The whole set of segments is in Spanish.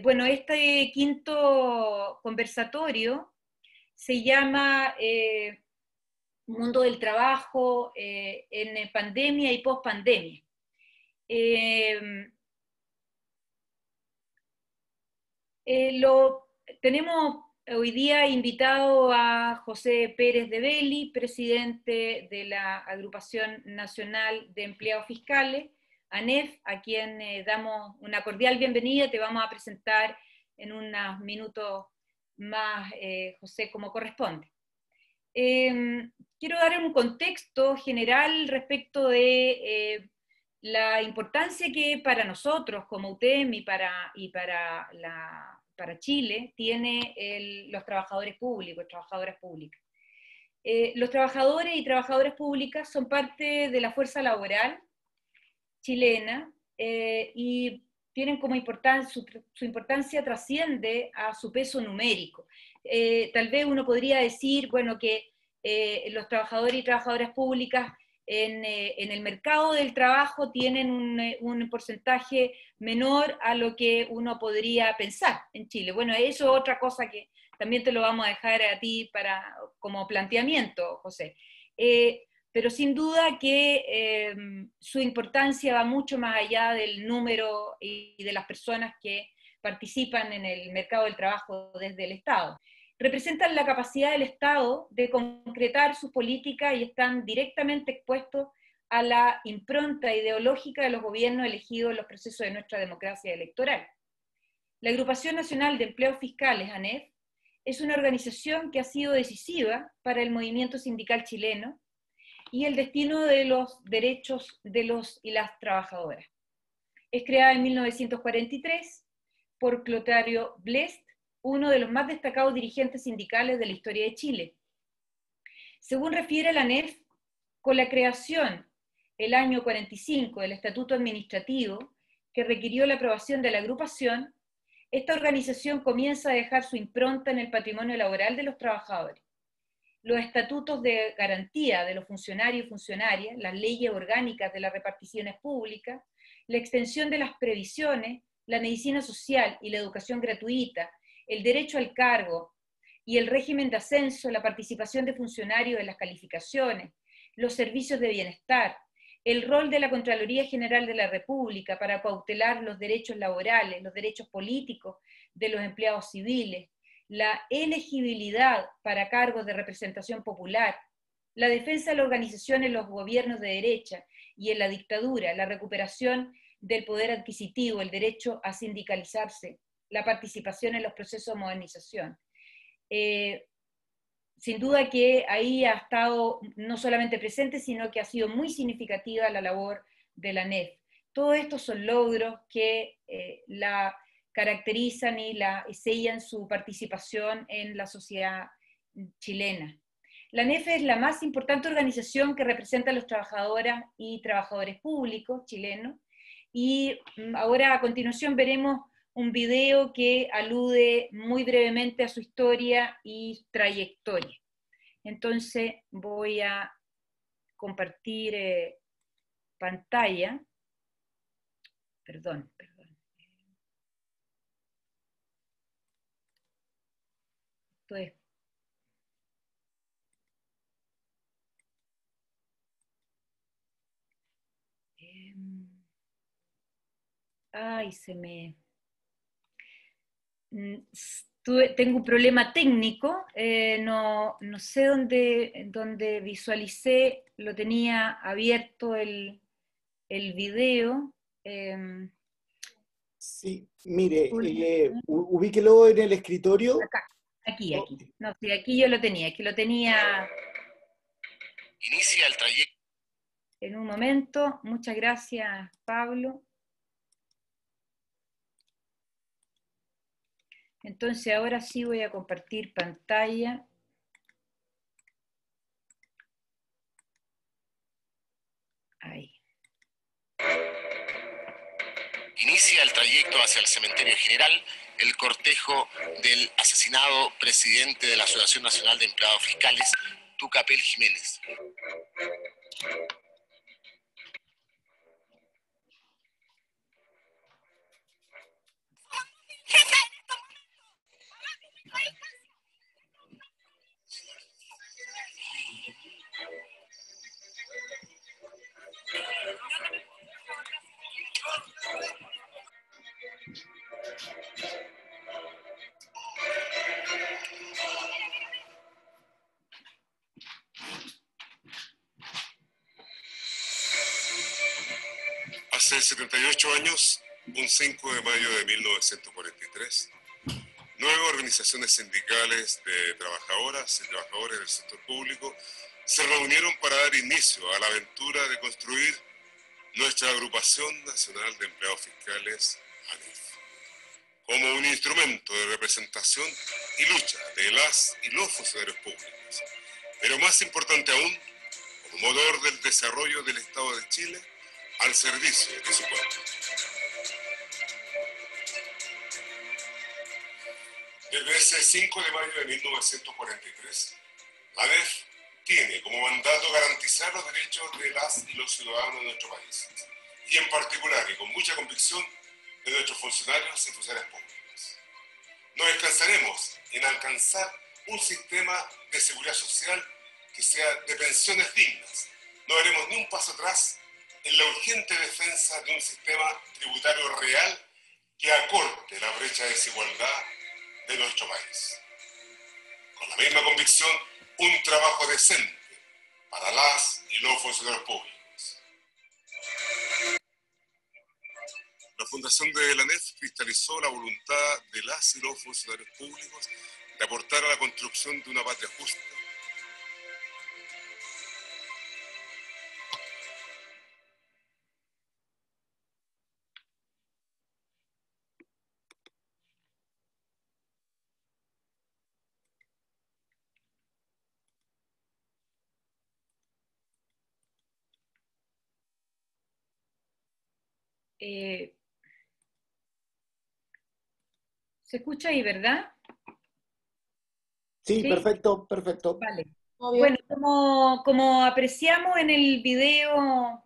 Bueno, este quinto conversatorio se llama Mundo del Trabajo en Pandemia y Pospandemia. Tenemos hoy día invitado a José Pérez de Belli, presidente de la Agrupación Nacional de Empleados Fiscales, ANEF, a quien damos una cordial bienvenida. Te vamos a presentar en unos minutos más, José, como corresponde. Quiero dar un contexto general respecto de la importancia que para nosotros, como UTEM, y para Chile, tiene los trabajadores públicos, trabajadoras públicas. Los trabajadores y trabajadoras públicas son parte de la fuerza laboral chilena, y tienen como importancia, su importancia trasciende a su peso numérico. Tal vez uno podría decir, bueno, que los trabajadores y trabajadoras públicas en el mercado del trabajo tienen un porcentaje menor a lo que uno podría pensar en Chile. Bueno, eso es otra cosa que también te lo vamos a dejar a ti como planteamiento, José. Pero sin duda que su importancia va mucho más allá del número y de las personas que participan en el mercado del trabajo desde el Estado. Representan la capacidad del Estado de concretar sus políticas y están directamente expuestos a la impronta ideológica de los gobiernos elegidos en los procesos de nuestra democracia electoral. La Agrupación Nacional de Empleos Fiscales, ANEF, es una organización que ha sido decisiva para el movimiento sindical chileno y el destino de los derechos de los y las trabajadoras. Es creada en 1943 por Clotario Blest, uno de los más destacados dirigentes sindicales de la historia de Chile. Según refiere la ANEF, con la creación, el año 45, del Estatuto Administrativo, que requirió la aprobación de la agrupación, esta organización comienza a dejar su impronta en el patrimonio laboral de los trabajadores. Los estatutos de garantía de los funcionarios y funcionarias, las leyes orgánicas de las reparticiones públicas, la extensión de las previsiones, la medicina social y la educación gratuita, el derecho al cargo y el régimen de ascenso, la participación de funcionarios en las calificaciones, los servicios de bienestar, el rol de la Contraloría General de la República para cautelar los derechos laborales, los derechos políticos de los empleados civiles, la elegibilidad para cargos de representación popular, la defensa de la organización en los gobiernos de derecha y en la dictadura, la recuperación del poder adquisitivo, el derecho a sindicalizarse, la participación en los procesos de modernización. Sin duda que ahí ha estado no solamente presente, sino que ha sido muy significativa la labor de la ANEF. Todos estos son logros que la caracterizan y sellan su participación en la sociedad chilena. La ANEF es la más importante organización que representa a los trabajadoras y trabajadores públicos chilenos, y ahora a continuación veremos un video que alude muy brevemente a su historia y trayectoria. Entonces voy a compartir pantalla, perdón. Entonces, tengo un problema técnico, no sé dónde visualicé, lo tenía abierto el video. Sí, mire, ubíquelo en el escritorio. Acá. Aquí. No, sí, aquí yo lo tenía, Inicia el trayecto. En un momento, muchas gracias, Pablo. Entonces ahora sí voy a compartir pantalla. Ahí. Inicia el trayecto hacia el Cementerio General, el cortejo del asesinado presidente de la Asociación Nacional de Empleados Fiscales, Tucapel Jiménez. Hace 78 años, un 5 de mayo de 1943, 9 organizaciones sindicales de trabajadoras y trabajadores del sector público se reunieron para dar inicio a la aventura de construir nuestra Agrupación Nacional de Empleados Fiscales, ANEF, como un instrumento de representación y lucha de las y los funcionarios públicos, pero más importante aún, como motor del desarrollo del Estado de Chile al servicio de su pueblo. Desde ese 5 de mayo de 1943, la ANEF tiene como mandato garantizar los derechos de las y los ciudadanos de nuestro país, y en particular, y con mucha convicción, de nuestros funcionarios y funcionarias públicas. Nos descansaremos en alcanzar un sistema de seguridad social que sea de pensiones dignas. No haremos ni un paso atrás en la urgente defensa de un sistema tributario real que acorte la brecha de desigualdad de nuestro país. Con la misma convicción, un trabajo decente para las y los funcionarios públicos. La fundación de la ANEF cristalizó la voluntad de las y los funcionarios públicos de aportar a la construcción de una patria justa, ¿Se escucha ahí, verdad? Sí, perfecto, perfecto. Vale. Bueno, como apreciamos en el video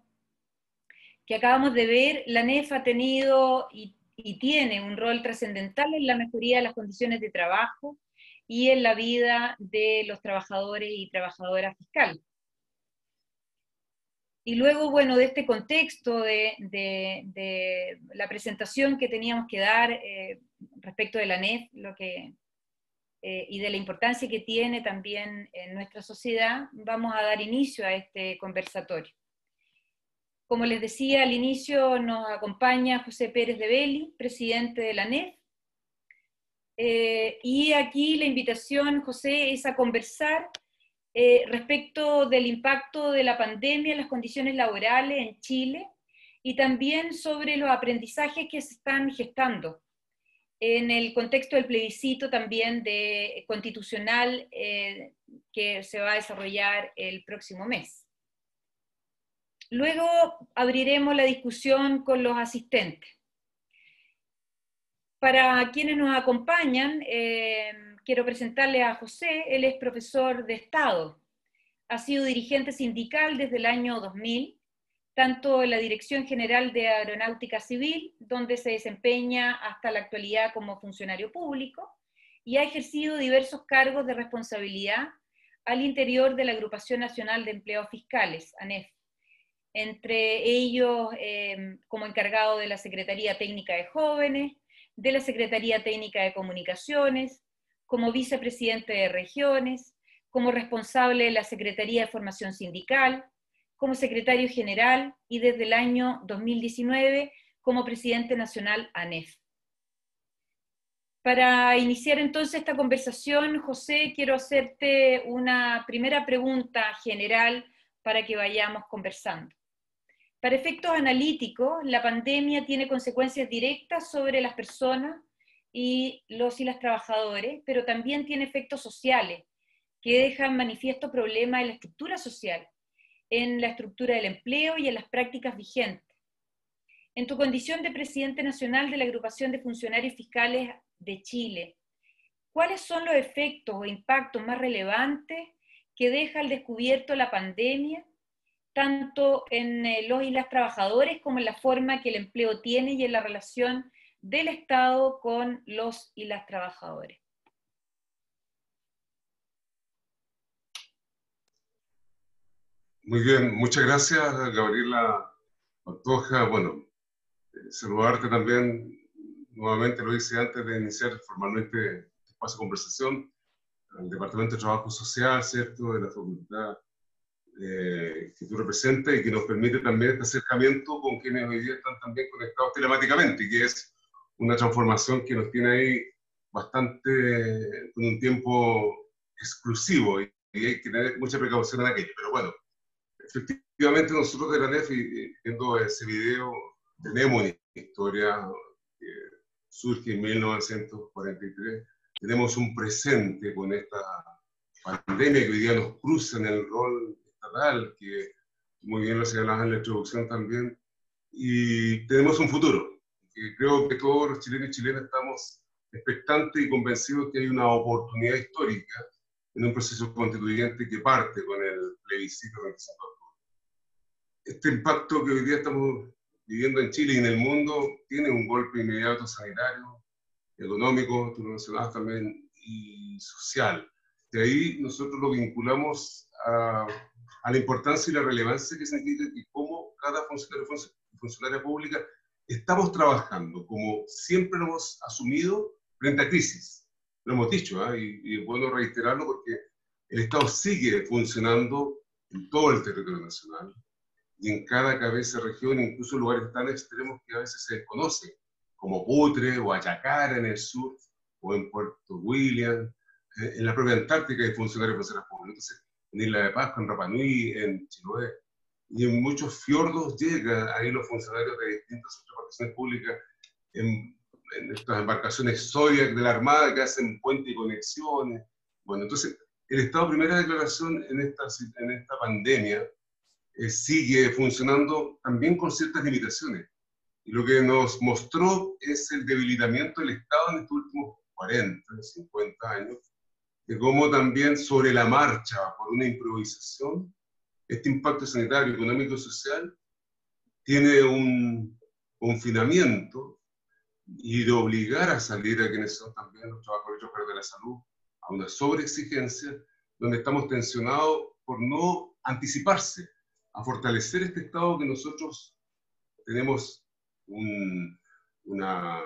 que acabamos de ver, la ANEF ha tenido y tiene un rol trascendental en la mejoría de las condiciones de trabajo y en la vida de los trabajadores y trabajadoras fiscales. Y luego, bueno, de este contexto de la presentación que teníamos que dar respecto de la ANEF, y de la importancia que tiene también en nuestra sociedad, vamos a dar inicio a este conversatorio. Como les decía al inicio, nos acompaña José Pérez de Belli, presidente de la ANEF. Y aquí la invitación, José, es a conversar respecto del impacto de la pandemia en las condiciones laborales en Chile y también sobre los aprendizajes que se están gestando en el contexto del plebiscito también constitucional que se va a desarrollar el próximo mes. Luego abriremos la discusión con los asistentes. Para quienes nos acompañan, quiero presentarle a José. Él es profesor de Estado, ha sido dirigente sindical desde el año 2000, tanto en la Dirección General de Aeronáutica Civil, donde se desempeña hasta la actualidad como funcionario público, y ha ejercido diversos cargos de responsabilidad al interior de la Agrupación Nacional de Empleados Fiscales, ANEF, entre ellos como encargado de la Secretaría Técnica de Jóvenes, de la Secretaría Técnica de Comunicaciones, como vicepresidente de regiones, como responsable de la Secretaría de Formación Sindical, como secretario general y desde el año 2019 como presidente nacional ANEF. Para iniciar entonces esta conversación, José, quiero hacerte una primera pregunta general para que vayamos conversando. Para efectos analíticos, la pandemia tiene consecuencias directas sobre las personas y los y las trabajadores, pero también tiene efectos sociales que dejan manifiesto problemas en la estructura social, en la estructura del empleo y en las prácticas vigentes. En tu condición de presidente nacional de la Agrupación de Funcionarios Fiscales de Chile, ¿cuáles son los efectos o impactos más relevantes que deja al descubierto la pandemia, tanto en los y las trabajadores como en la forma que el empleo tiene y en la relación del Estado con los y las trabajadoras? Muy bien, muchas gracias, Gabriela Pantoja. Bueno, saludarte también, nuevamente lo hice antes de iniciar formalmente este espacio de conversación, al Departamento de Trabajo Social, ¿cierto?, de la Facultad que tú representas y que nos permite también este acercamiento con quienes hoy día están también conectados telemáticamente, y que es una transformación que nos tiene ahí bastante, con un tiempo exclusivo, y hay que tener mucha precaución en aquello. Pero bueno, efectivamente nosotros de la ANEF, viendo ese video, tenemos una historia que surge en 1943, tenemos un presente con esta pandemia que hoy día nos cruza en el rol estatal, que muy bien lo señalabas en la introducción también, y tenemos un futuro, que creo que todos los chilenos y chilenas estamos expectantes y convencidos que hay una oportunidad histórica en un proceso constituyente que parte con el plebiscito del 25 de octubre. Este impacto que hoy día estamos viviendo en Chile y en el mundo tiene un golpe inmediato sanitario, económico, tú lo mencionabas también, y social. De ahí nosotros lo vinculamos a la importancia y la relevancia que significa y cómo cada funcionario y funcionaria pública estamos trabajando, como siempre lo hemos asumido, frente a crisis. Lo hemos dicho, y es bueno reiterarlo porque el Estado sigue funcionando en todo el territorio nacional y en cada cabeza, región, incluso en lugares tan extremos que a veces se desconocen, como Putre o Ayacara en el sur, o en Puerto William. En la propia Antártica hay funcionarios y funcionarias públicas, en Isla de Pascua, en Rapa Nui, en Chiloé, y en muchos fiordos llegan ahí los funcionarios de distintas reparticiones públicas, en estas embarcaciones Zodiac de la Armada que hacen puentes y conexiones. Bueno, entonces, el Estado, primera declaración en esta pandemia, sigue funcionando también con ciertas limitaciones. Y lo que nos mostró es el debilitamiento del Estado en estos últimos 40, 50 años, de cómo también sobre la marcha, por una improvisación, este impacto sanitario, económico y social tiene un confinamiento y de obligar a salir a quienes son también los trabajadores de la salud a una sobreexigencia, donde estamos tensionados por no anticiparse, a fortalecer este Estado que nosotros tenemos una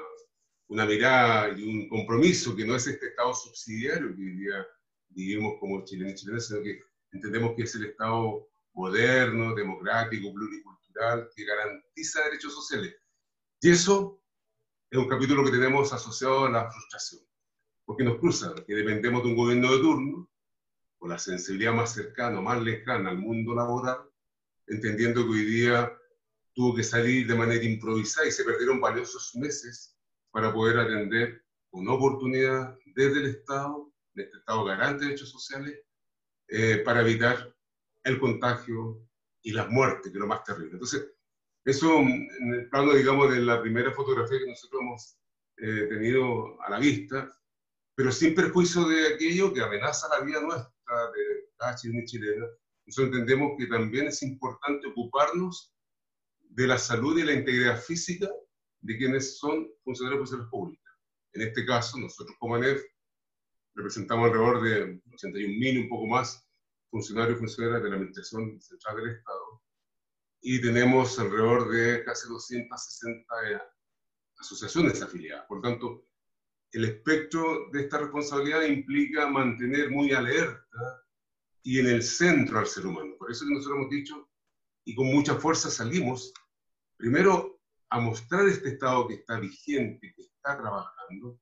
mirada y un compromiso que no es este Estado subsidiario que hoy día vivimos como chilenos y chilenas, sino que entendemos que es el Estado moderno, democrático, pluricultural, que garantiza derechos sociales. Y eso es un capítulo que tenemos asociado a la frustración, porque nos cruza, que dependemos de un gobierno de turno, con la sensibilidad más cercana o más lejana al mundo laboral, entendiendo que hoy día tuvo que salir de manera improvisada y se perdieron valiosos meses para poder atender una oportunidad desde el Estado, de este Estado garante de derechos sociales, para evitar el contagio y las muertes, que es lo más terrible. Entonces, eso en el plano, digamos, de la primera fotografía que nosotros hemos tenido a la vista, pero sin perjuicio de aquello que amenaza la vida nuestra, de cada chileno y chilena. Nosotros entendemos que también es importante ocuparnos de la salud y la integridad física de quienes son funcionarios de servicios públicos. En este caso, nosotros como ANEF representamos alrededor de 81.000, un poco más, funcionarios y funcionarias de la Administración Central del Estado, y tenemos alrededor de casi 260 asociaciones afiliadas. Por lo tanto, el espectro de esta responsabilidad implica mantener muy alerta y en el centro al ser humano. Por eso que nosotros hemos dicho, y con mucha fuerza salimos, primero, a mostrar este Estado que está vigente, que está trabajando,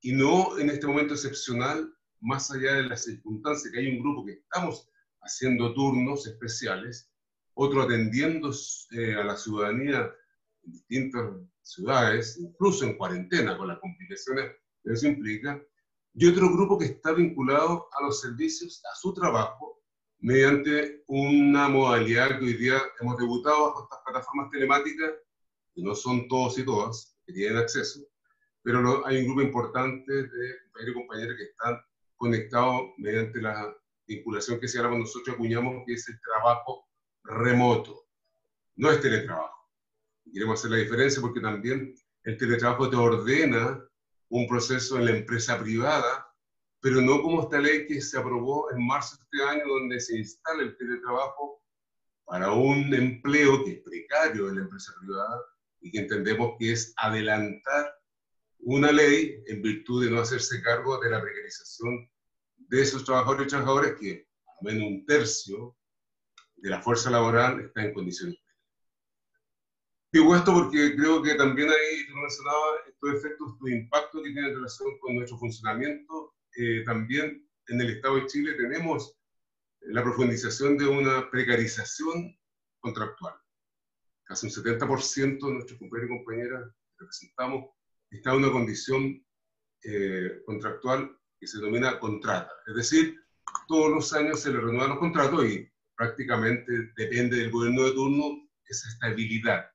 y no en este momento excepcional, más allá de las circunstancias, que hay un grupo que estamos haciendo turnos especiales, otro atendiendo a la ciudadanía en distintas ciudades, incluso en cuarentena, con las complicaciones que eso implica, y otro grupo que está vinculado a los servicios, a su trabajo, mediante una modalidad que hoy día hemos debutado bajo estas plataformas telemáticas, que no son todos y todas que tienen acceso, pero hay un grupo importante de compañeros y compañeras que están conectados mediante la vinculación que se habla con nosotros, acuñamos que es el trabajo remoto, no es teletrabajo. Queremos hacer la diferencia porque también el teletrabajo te ordena un proceso en la empresa privada, pero no como esta ley que se aprobó en marzo de este año, donde se instala el teletrabajo para un empleo que es precario en la empresa privada, y que entendemos que es adelantar una ley en virtud de no hacerse cargo de la precarización de esos trabajadores y trabajadoras que al menos un tercio de la fuerza laboral está en condiciones. Digo esto porque creo que también ahí tú mencionabas estos efectos, estos impactos que tienen relación con nuestro funcionamiento. También en el Estado de Chile tenemos la profundización de una precarización contractual. Casi un 70% de nuestros compañeros y compañeras que representamos está en una condición contractual que se denomina contrata. Es decir, todos los años se le renuevan los contratos y prácticamente depende del gobierno de turno esa estabilidad,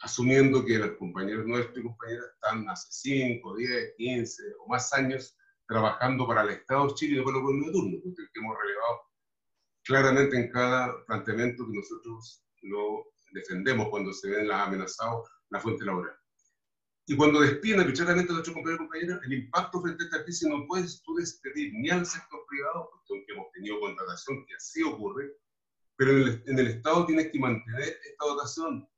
asumiendo que los compañeros nuestros y compañeras están hace 5, 10, 15 o más años trabajando para el Estado de Chile y no para el gobierno de turno, que hemos relevado claramente en cada planteamiento que nosotros lo defendemos cuando se ven las amenazados la fuente laboral. Y cuando despiden arbitrariamente a nuestros compañeros y compañeras, el impacto frente a esta crisis no puedes tú despedir ni al sector privado, porque hemos tenido contratación, que así ocurre, pero en el Estado tienes que mantener esta dotación,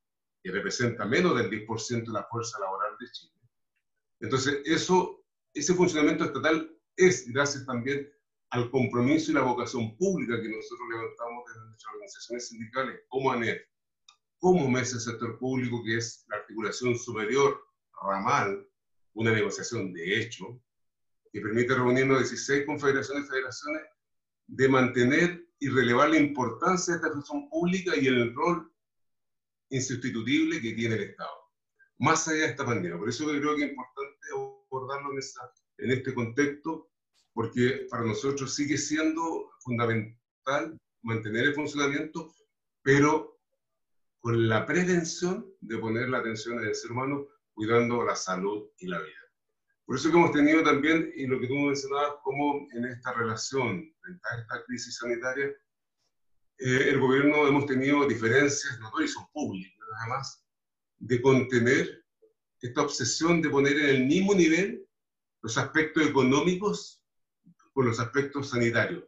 que representa menos del 10% de la fuerza laboral de Chile. Entonces, ese funcionamiento estatal es gracias también al compromiso y la vocación pública que nosotros levantamos desde nuestras organizaciones sindicales, como ANEF, como MES del sector público, que es la articulación superior ramal, una negociación de hecho, que permite reunirnos 16 confederaciones y federaciones, de mantener y relevar la importancia de esta función pública y el rol insustituible que tiene el Estado, más allá de esta pandemia. Por eso creo que es importante abordarlo en este contexto, porque para nosotros sigue siendo fundamental mantener el funcionamiento, pero con la prevención de poner la atención en el ser humano, cuidando la salud y la vida. Por eso que hemos tenido también, y lo que tú mencionabas, cómo en esta relación, en esta crisis sanitaria, el gobierno hemos tenido diferencias notorias, son públicas además, de contener esta obsesión de poner en el mismo nivel los aspectos económicos con los aspectos sanitarios.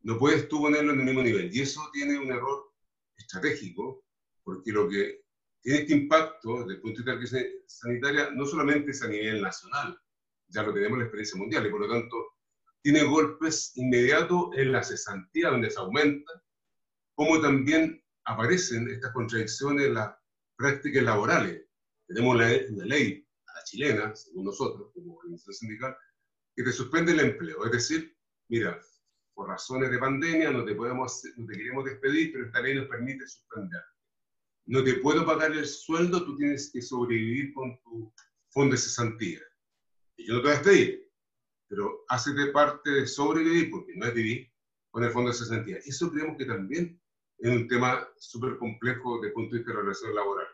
No puedes tú ponerlo en el mismo nivel, y eso tiene un error estratégico, porque lo que tiene este impacto desde el punto de vista sanitario no solamente es a nivel nacional, ya lo tenemos en la experiencia mundial, y por lo tanto tiene golpes inmediatos en la cesantía, donde se aumenta, como también aparecen estas contradicciones en las prácticas laborales. Tenemos una ley a la chilena, según nosotros, como organización sindical, que te suspende el empleo. Es decir, mira, por razones de pandemia no te queremos despedir, pero esta ley nos permite suspender. No te puedo pagar el sueldo, tú tienes que sobrevivir con tu fondo de cesantía. Y yo no te voy a despedir, pero hácete parte de sobrevivir, porque no es vivir, con el fondo de cesantía. Eso creemos que también es un tema súper complejo desde el punto de vista de la relación laboral.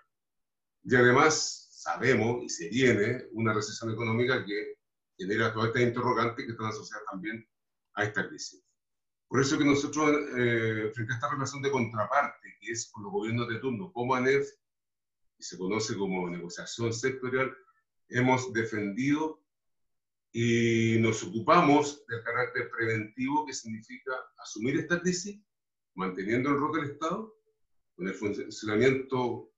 Y además sabemos, y se viene, una recesión económica que genera todas estas interrogantes que están asociadas también a esta crisis. Por eso que nosotros, frente a esta relación de contraparte, que es con los gobiernos de turno, como ANEF, y se conoce como negociación sectorial, hemos defendido y nos ocupamos del carácter preventivo, que significa asumir esta crisis, manteniendo el rol del Estado, con el funcionamiento,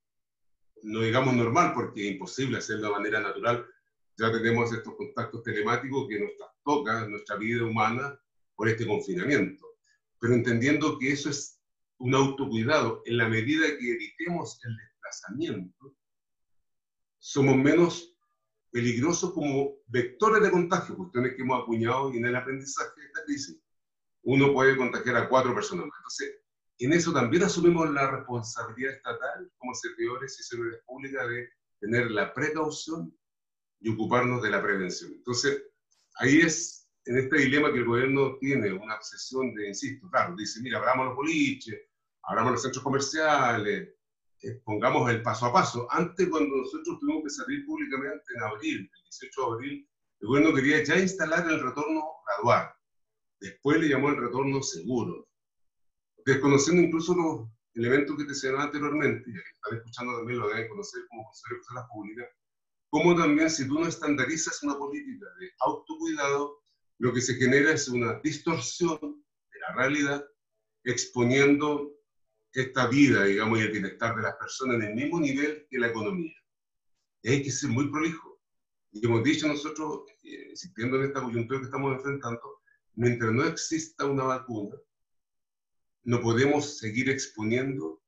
no digamos normal, porque es imposible hacerlo de manera natural. Ya tenemos estos contactos telemáticos que nos trastocan nuestra vida humana por este confinamiento, pero entendiendo que eso es un autocuidado. En la medida que evitemos el desplazamiento, somos menos peligrosos como vectores de contagio, cuestiones que hemos acuñado y en el aprendizaje de esta crisis. Uno puede contagiar a 4 personas más. Entonces, en eso también asumimos la responsabilidad estatal como servidores y servidores públicas de tener la precaución y ocuparnos de la prevención. Entonces, ahí es, en este dilema que el gobierno tiene, una obsesión de, insisto, claro, dice, mira, abramos los boliches, abramos los centros comerciales, pongamos el paso a paso. Antes, cuando nosotros tuvimos que salir públicamente en abril, el 18 de abril, el gobierno quería ya instalar el retorno gradual. Después le llamó el retorno seguro, desconociendo incluso los elementos que te señalaba anteriormente, y que están escuchando también lo deben conocer como funcionarios de las públicas, como también si tú no estandarizas una política de autocuidado, lo que se genera es una distorsión de la realidad, exponiendo esta vida, digamos, y el bienestar de las personas en el mismo nivel que la economía. Y hay que ser muy prolijo. Y hemos dicho nosotros, insistiendo en esta coyuntura que estamos enfrentando, mientras no exista una vacuna, no podemos seguir exponiendo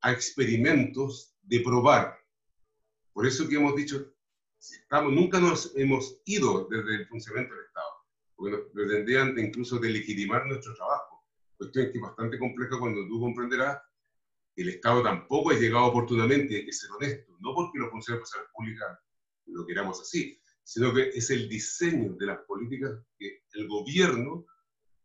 a experimentos de probar. Por eso que hemos dicho, nunca nos hemos ido desde el funcionamiento del Estado, porque nos pretendían incluso delegitimar nuestro trabajo. Cuestión que es bastante compleja cuando tú comprenderás que el Estado tampoco ha llegado oportunamente, hay que ser honesto, no porque los funcionarios de la pública lo queramos así, sino que es el diseño de las políticas que el gobierno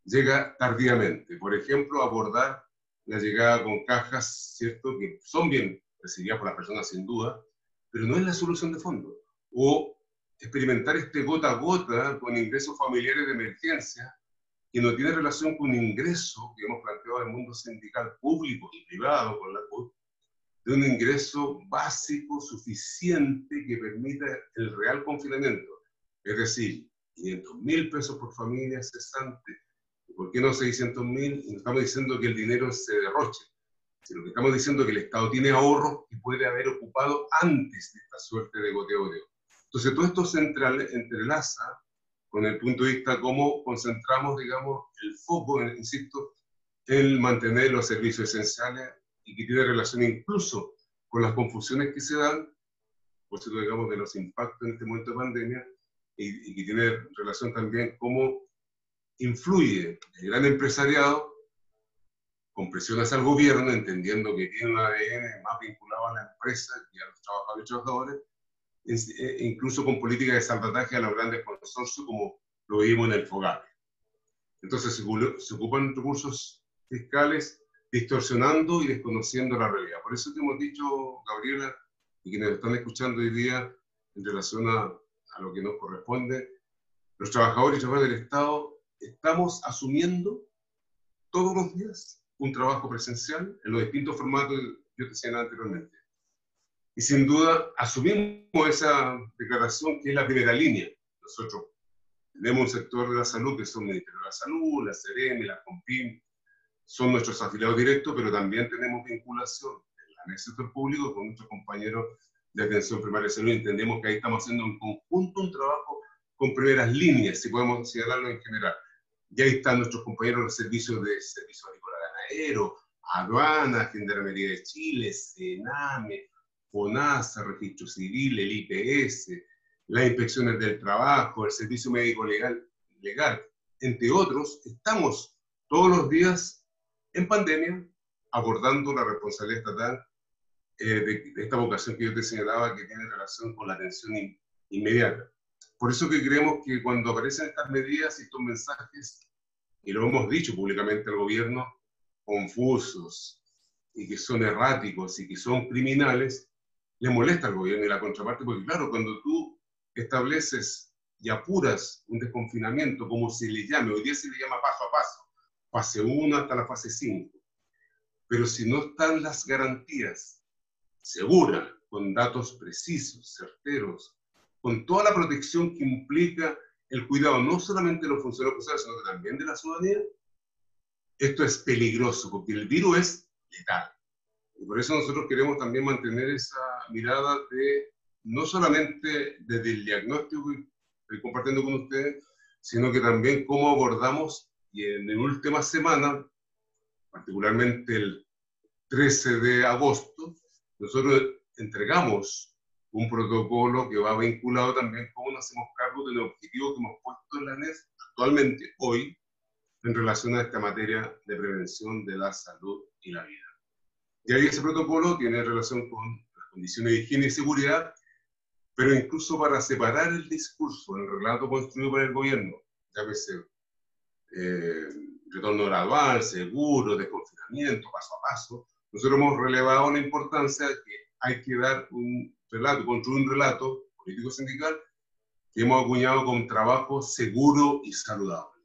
llega tardíamente. Por ejemplo, abordar la llegada con cajas, ¿cierto?, que son bien recibidas por las personas sin duda, pero no es la solución de fondo. O experimentar este gota a gota con ingresos familiares de emergencia que no tiene relación con un ingreso que hemos planteado en el mundo sindical público y privado con la CUT, de un ingreso básico suficiente que permita el real confinamiento. Es decir, 500.000 pesos por familia cesante. ¿Por qué no 600.000? No estamos diciendo que el dinero se derroche, sino que estamos diciendo que el Estado tiene ahorros que puede haber ocupado antes de esta suerte de goteo. Entonces, todo esto se entrelaza con el punto de vista cómo concentramos, digamos, el foco, insisto, en mantener los servicios esenciales y que tiene relación incluso con las confusiones que se dan, por cierto, digamos, de los impactos en este momento de pandemia, y que tiene relación también cómo influye el gran empresariado con presiones hacia el gobierno, entendiendo que tiene un ADN más vinculado a la empresa y a los trabajadores y trabajadores, incluso con políticas de salvataje a los grandes consorcios, como lo vimos en el FOGAPE. Entonces se ocupan recursos fiscales distorsionando y desconociendo la realidad. Por eso te hemos dicho, Gabriela, y quienes están escuchando hoy día, en relación a lo que nos corresponde, los trabajadores y trabajadoras del Estado estamos asumiendo todos los días un trabajo presencial en los distintos formatos que yo te decía anteriormente. Y sin duda asumimos esa declaración que es la primera línea. Nosotros tenemos un sector de la salud que son el Ministerio de la Salud, la SEREM, la COMPIN, son nuestros afiliados directos, pero también tenemos vinculación en el sector público con nuestros compañeros de atención primaria de salud. Entendemos que ahí estamos haciendo en conjunto un trabajo con primeras líneas, si podemos señalarlo en general. Y ahí están nuestros compañeros de los servicios de servicio agrícola ganadero, aduanas, Gendarmería de Chile, SENAME, FONASA, Registro Civil, el IPS, las inspecciones del trabajo, el Servicio Médico Legal, entre otros. Estamos todos los días en pandemia abordando la responsabilidad estatal de esta vocación que yo te señalaba que tiene relación con la atención inmediata. Por eso que creemos que cuando aparecen estas medidas y estos mensajes, y lo hemos dicho públicamente al gobierno, confusos y que son erráticos y que son criminales, le molesta al gobierno y la contraparte, porque claro, cuando tú estableces y apuras un desconfinamiento, como se le llame, hoy día se le llama paso a paso, fase 1 hasta la fase 5, pero si no están las garantías seguras, con datos precisos, certeros, con toda la protección que implica el cuidado, no solamente de los funcionarios, sino que también de la ciudadanía, esto es peligroso, porque el virus es letal. Y por eso nosotros queremos también mantener esa mirada de, no solamente desde el diagnóstico que estoy compartiendo con ustedes, sino que también cómo abordamos, y en la última semana, particularmente el 13 de agosto, nosotros entregamos un protocolo que va vinculado también cómo nos hacemos cargo del objetivo que hemos puesto en la ANEF actualmente, hoy, en relación a esta materia de prevención de la salud y la vida. Y ahí ese protocolo tiene relación con las condiciones de higiene y seguridad, pero incluso para separar el discurso, el relato construido por el gobierno, ya que se retorno gradual, seguro, desconfinamiento, paso a paso, nosotros hemos relevado la importancia de que hay que dar un relato, construir un relato político-sindical que hemos acuñado con trabajo seguro y saludable.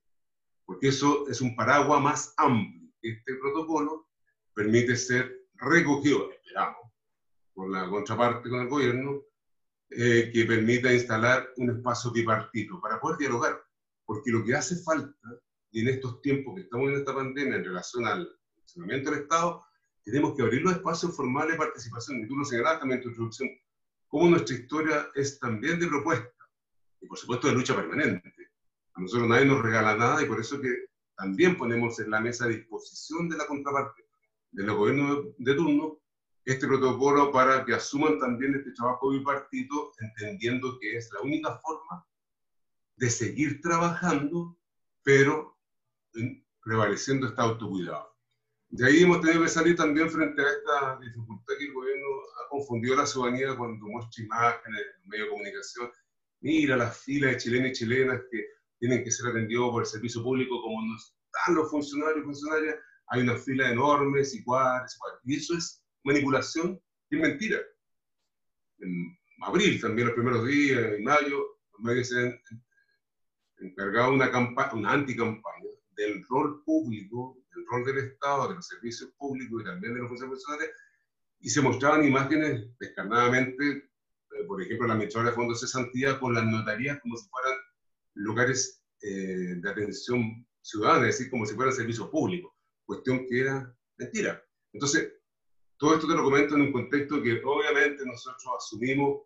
Porque eso es un paraguas más amplio. Este protocolo permite ser recogido, esperamos, por la contraparte con el gobierno, que permita instalar un espacio bipartito para poder dialogar. Porque lo que hace falta, y en estos tiempos que estamos en esta pandemia en relación al funcionamiento del Estado, tenemos que abrir los espacios formales de participación. Y tú lo señalabas también en tu introducción, cómo nuestra historia es también de propuesta, y por supuesto de lucha permanente. A nosotros nadie nos regala nada, y por eso que también ponemos en la mesa a disposición de la contraparte, de los gobiernos de turno, este protocolo para que asuman también este trabajo bipartito, entendiendo que es la única forma de seguir trabajando, pero prevaleciendo este autocuidado. De ahí hemos tenido que salir también frente a esta dificultad que el gobierno ha confundido a la ciudadanía cuando muestra imágenes en los medios de comunicación. Mira las filas de chilenos y chilenas que tienen que ser atendidos por el servicio público, como no están los funcionarios y funcionarias, hay una fila enorme, y cuadras, y eso es manipulación y mentira. En abril, también los primeros días, en mayo, los medios se han encargado una anticampaña del rol público, del rol del Estado, de los servicios públicos y también de los funcionarios personales, y se mostraban imágenes descarnadamente, por ejemplo, la administradora de fondos de cesantía con las notarías como si fueran lugares de atención ciudadana, es decir, como si fueran servicios públicos, cuestión que era mentira. Entonces, todo esto te lo comento en un contexto que obviamente nosotros asumimos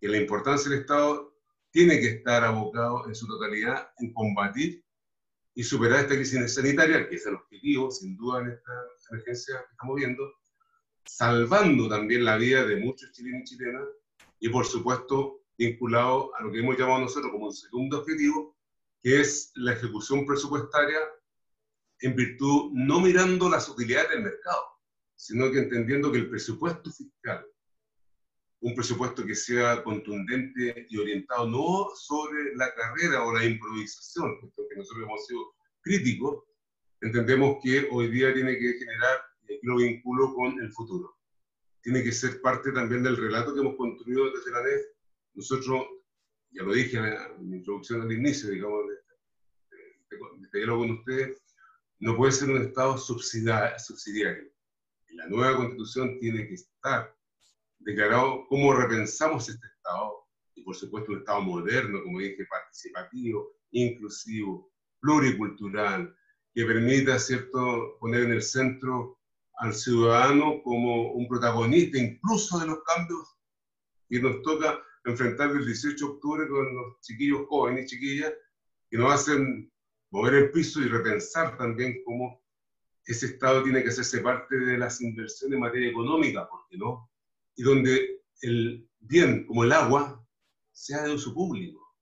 que la importancia del Estado tiene que estar abocado en su totalidad en combatir y superar esta crisis sanitaria, que es el objetivo, sin duda, en esta emergencia que estamos viendo, salvando también la vida de muchos chilenos y chilenas, y por supuesto vinculado a lo que hemos llamado nosotros como un segundo objetivo, que es la ejecución presupuestaria en virtud, no mirando las utilidades del mercado, sino que entendiendo que el presupuesto fiscal, un presupuesto que sea contundente y orientado no sobre la carrera o la improvisación, porque nosotros hemos sido críticos, entendemos que hoy día tiene que generar, y aquí lo vinculo con el futuro, tiene que ser parte también del relato que hemos construido desde la ANEF. Nosotros, ya lo dije en mi introducción al inicio, digamos, de diálogo con ustedes, no puede ser un Estado subsidiario. En la nueva Constitución tiene que estar declarado cómo repensamos este Estado, y por supuesto un Estado moderno, como dije, participativo, inclusivo, pluricultural, que permita, ¿cierto?, poner en el centro al ciudadano como un protagonista incluso de los cambios que nos toca enfrentar el 18 de octubre con los chiquillos jóvenes y chiquillas, que nos hacen mover el piso y repensar también cómo ese Estado tiene que hacerse parte de las inversiones en materia económica, ¿por qué no? Y donde el bien, como el agua, sea de uso público,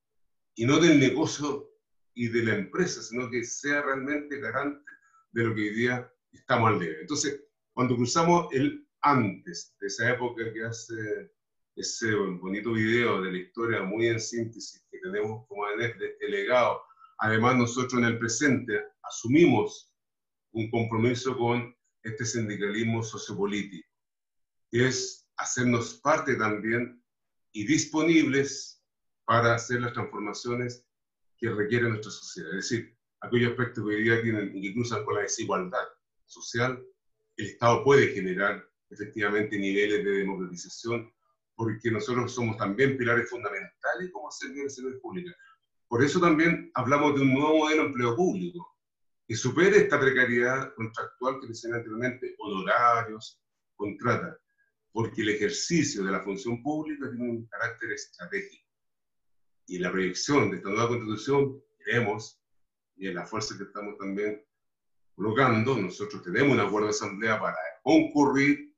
y no del negocio y de la empresa, sino que sea realmente garante de lo que hoy día estamos al debe. Entonces, cuando cruzamos el antes de esa época que hace ese bonito video de la historia muy en síntesis que tenemos como ANEF de este legado, además nosotros en el presente asumimos un compromiso con este sindicalismo sociopolítico, que es hacernos parte también y disponibles para hacer las transformaciones que requiere nuestra sociedad. Es decir, aquellos aspectos que hoy día tienen y que cruzan con la desigualdad social, el Estado puede generar efectivamente niveles de democratización, porque nosotros somos también pilares fundamentales como servidores públicos. Por eso también hablamos de un nuevo modelo de empleo público, que supere esta precariedad contractual que mencioné anteriormente, honorarios, contratas, porque el ejercicio de la función pública tiene un carácter estratégico. Y en la proyección de esta nueva Constitución, creemos, y en la fuerza que estamos también colocando, nosotros tenemos un acuerdo de asamblea para concurrir,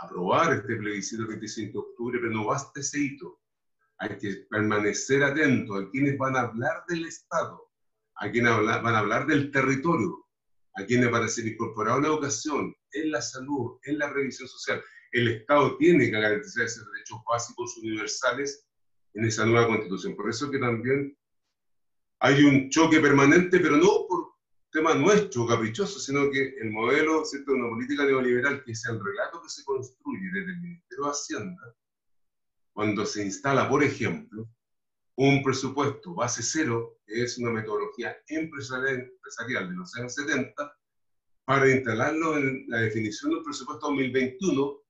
aprobar este plebiscito el 25 de octubre, pero no basta ese hito. Hay que permanecer atento a quienes van a hablar del Estado, a quienes van a hablar del territorio, a quienes van a ser incorporados en la educación, en la salud, en la previsión social. El Estado tiene que garantizar esos derechos básicos universales en esa nueva Constitución. Por eso que también hay un choque permanente, pero no por tema nuestro, caprichoso, sino que el modelo, ¿cierto?, de una política neoliberal, que es el relato que se construye desde el Ministerio de Hacienda, cuando se instala, por ejemplo, un presupuesto base cero, que es una metodología empresarial de los años 70, para instalarlo en la definición del presupuesto 2021,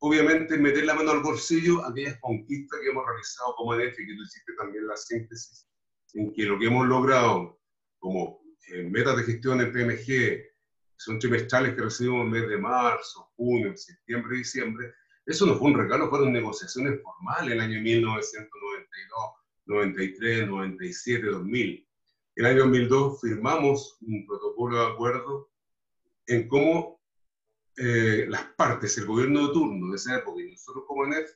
obviamente meter la mano al bolsillo a aquellas conquistas que hemos realizado como ANEF, que tú hiciste también la síntesis, en que lo que hemos logrado como metas de gestión en PMG, que son trimestrales que recibimos en el mes de marzo, junio, septiembre, diciembre, eso no fue un regalo, fueron negociaciones formales en el año 1992, 93, 97, 2000. el año 2002 firmamos un protocolo de acuerdo en cómo las partes, el gobierno de turno de esa época y nosotros como ANEF,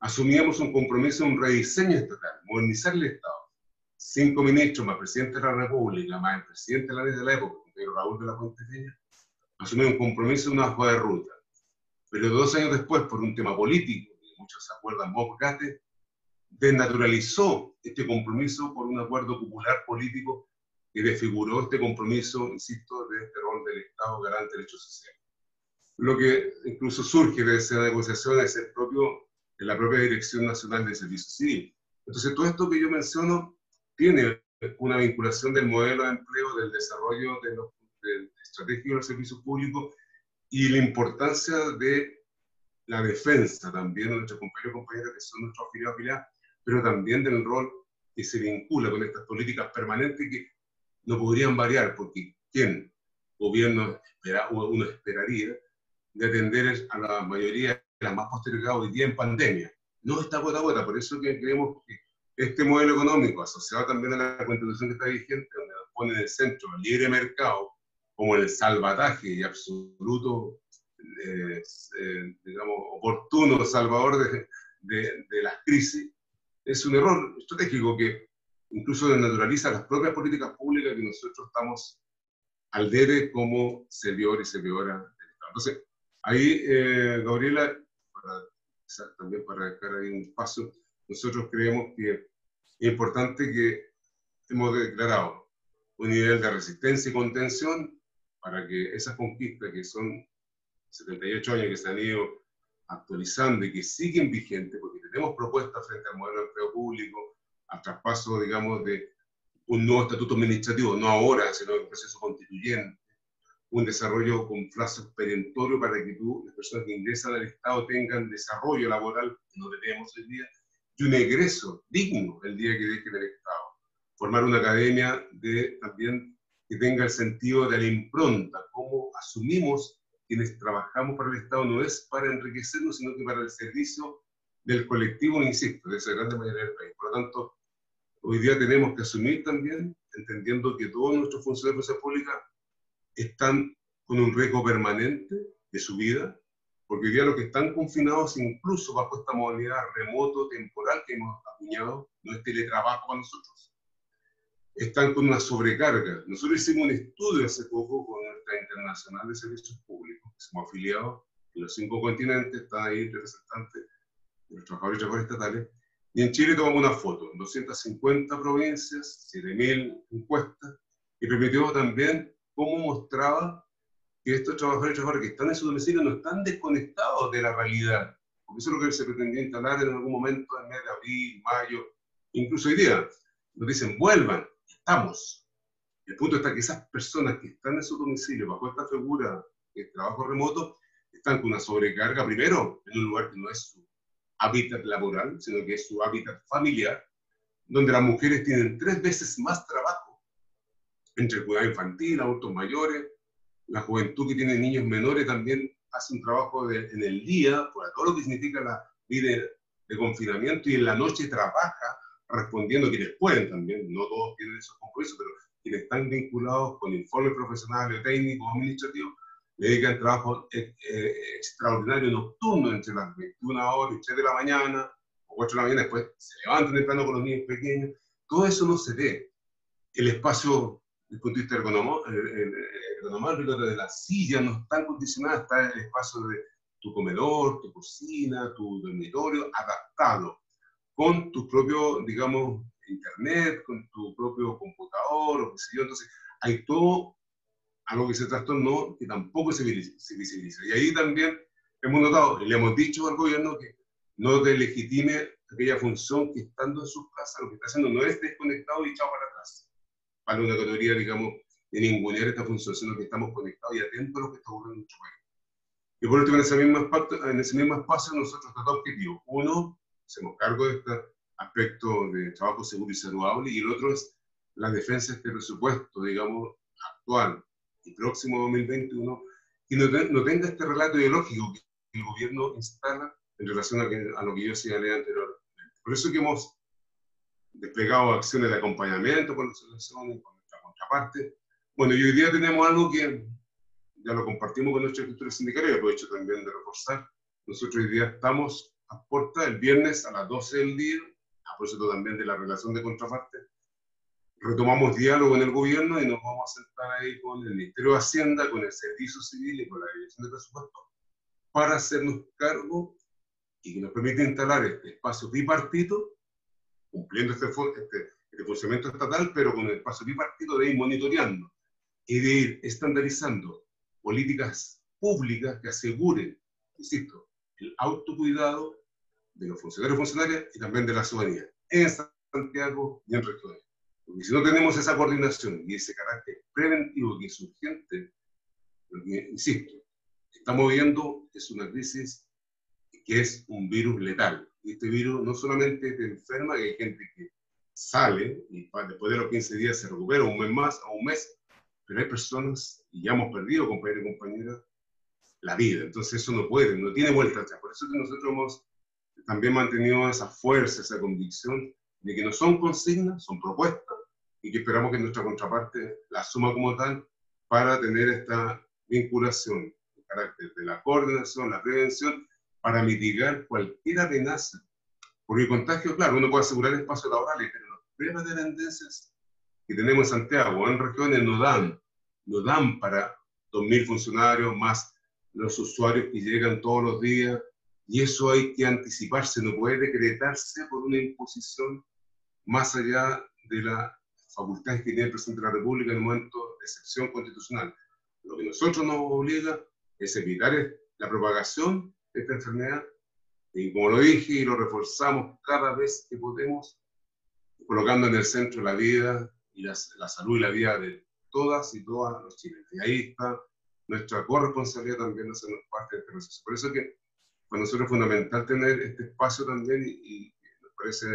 asumíamos un compromiso, un rediseño estatal, modernizar el Estado. 5 ministros, más presidente de la República, más el presidente de la época, Raúl de la Fuenteña, asumieron un compromiso, una hoja de ruta. Pero 2 años después, por un tema político, que muchos se acuerdan, desnaturalizó este compromiso por un acuerdo popular político que desfiguró este compromiso, insisto, de este rol del Estado garante de derechos sociales. Lo que incluso surge de esa negociación es el propio, de la propia Dirección Nacional de Servicios Civiles. Entonces, todo esto que yo menciono tiene una vinculación del modelo de empleo, del desarrollo de los estratégico de los servicios públicos y la importancia de la defensa también de nuestros compañeros y compañeras que son nuestros afiliados, pero también del rol que se vincula con estas políticas permanentes que no podrían variar, porque ¿quién gobierno espera, o uno esperaría de atender a la mayoría de las más postergadas hoy día en pandemia? No está gota a gota, por eso que creemos que este modelo económico, asociado también a la Constitución que está vigente, donde nos pone en el centro el libre mercado, como el salvataje y absoluto, digamos, oportuno salvador de las crisis, es un error estratégico que incluso desnaturaliza las propias políticas públicas que nosotros estamos al debe como servidor y servidora del Estado. Entonces, ahí, Gabriela, también para dejar ahí un paso, nosotros creemos que es importante que hemos declarado un nivel de resistencia y contención para que esas conquistas que son 78 años que se han ido actualizando y que siguen vigentes, porque tenemos propuestas frente al modelo de empleo público, al traspaso, digamos, de un nuevo estatuto administrativo, no ahora, sino en un proceso constituyente, un desarrollo con plazo expedientorio para que las personas que ingresan al Estado tengan desarrollo laboral, que no tenemos hoy día, y un egreso digno el día que dejen el Estado. Formar una academia también que tenga el sentido de la impronta, cómo asumimos quienes trabajamos para el Estado, no es para enriquecernos, sino que para el servicio del colectivo, insisto, de esa gran mayoría del país. Por lo tanto, hoy día tenemos que asumir también, entendiendo que todos nuestros funcionarios de la pública están con un riesgo permanente de su vida, porque hoy día los que están confinados, incluso bajo esta modalidad remoto, temporal que hemos acuñado, no es teletrabajo a nosotros. Están con una sobrecarga. Nosotros hicimos un estudio hace poco con nuestra Internacional de Servicios Públicos, que somos afiliados en los 5 continentes, están ahí representantes de los trabajadores y trabajadoras estatales, y en Chile tomamos una foto, en 250 provincias, 7.000 encuestas, y permitió también cómo mostraba que estos trabajadores y trabajadoras que están en su domicilio no están desconectados de la realidad, porque eso es lo que se pretendía instalar en algún momento, en el mes de abril, mayo, incluso hoy día. Nos dicen, vuelvan. Estamos. El punto está que esas personas que están en su domicilio bajo esta figura de trabajo remoto están con una sobrecarga, primero, en un lugar que no es su hábitat laboral, sino que es su hábitat familiar, donde las mujeres tienen 3 veces más trabajo, entre el cuidado infantil, adultos mayores, la juventud que tiene niños menores también hace un trabajo en el día, por todo lo que significa la vida de confinamiento, y en la noche trabaja, respondiendo quienes pueden también, no todos tienen esos compromisos, pero quienes están vinculados con informes profesionales, técnicos, administrativos, le dedican trabajo extraordinario nocturno entre las 21 horas y 3 de la mañana, o 4 de la mañana, después se levantan temprano con los niños pequeños. Todo eso no se ve. El espacio, desde el punto de vista ergonómico, de las sillas no están condicionadas, está el espacio de tu comedor, tu cocina, tu dormitorio, adaptado, con tu propio, digamos, internet, con tu propio computador, o qué sé yo. Entonces, hay todo algo que se trastornó que tampoco se visibiliza. Y ahí también hemos notado, y le hemos dicho al gobierno que no delegitime aquella función que estando en sus casas, lo que está haciendo no es desconectado y echado para atrás. Para una categoría, digamos, de ningunear esta función, sino que estamos conectados y atentos a lo que está ocurriendo en nuestro país. Y por último, en ese mismo espacio, nosotros tratamos objetivos. Uno, hacemos cargo de este aspecto de trabajo seguro y saludable, y el otro es la defensa de este presupuesto, digamos, actual y próximo 2021, y no tenga este relato ideológico que el gobierno instala en relación a lo que yo señalé anteriormente. Por eso que hemos desplegado acciones de acompañamiento con las asociaciones, con nuestra contraparte. Bueno, y hoy día tenemos algo que ya lo compartimos con nuestra estructura sindical y aprovecho también de reforzar. Nosotros hoy día estamos a puerta, el viernes a las 12 del día, a propósito también de la relación de contraparte, retomamos diálogo en el gobierno y nos vamos a sentar ahí con el Ministerio de Hacienda, con el Servicio Civil y con la Dirección de Presupuestos para hacernos cargo y que nos permite instalar este espacio bipartito, cumpliendo este funcionamiento estatal, pero con el espacio bipartito de ir monitoreando y de ir estandarizando políticas públicas que aseguren, insisto, el autocuidado de los funcionarios y funcionarias y también de la ciudadanía en Santiago y en el resto de ellos. Porque si no tenemos esa coordinación y ese carácter preventivo que es urgente, porque, insisto, estamos viendo es una crisis que es un virus letal. Y este virus no solamente te enferma, que hay gente que sale y después de los 15 días se recupera, un mes más o un mes, pero hay personas, y ya hemos perdido, compañeros y compañeras, la vida. Entonces eso no puede, no tiene vuelta atrás. Por eso nosotros hemos también mantenido esa fuerza, esa convicción de que no son consignas, son propuestas, y que esperamos que nuestra contraparte la asuma como tal para tener esta vinculación, el carácter de la coordinación, la prevención, para mitigar cualquier amenaza. Porque el contagio, claro, uno puede asegurar espacios laborales, pero las pruebas de tendencias que tenemos en Santiago, en regiones, no dan para 2.000 funcionarios más los usuarios que llegan todos los días, y eso hay que anticiparse, no puede decretarse por una imposición más allá de las facultades que tiene el presidente de la República en el momento de excepción constitucional. Lo que nosotros nos obliga es evitar la propagación de esta enfermedad, y como lo dije y lo reforzamos cada vez que podemos, colocando en el centro la vida, y la salud y la vida de todas y todos los chilenos. Y ahí está nuestra corresponsabilidad también, hacernos parte de este proceso. Por eso que para nosotros es fundamental tener este espacio también y nos parece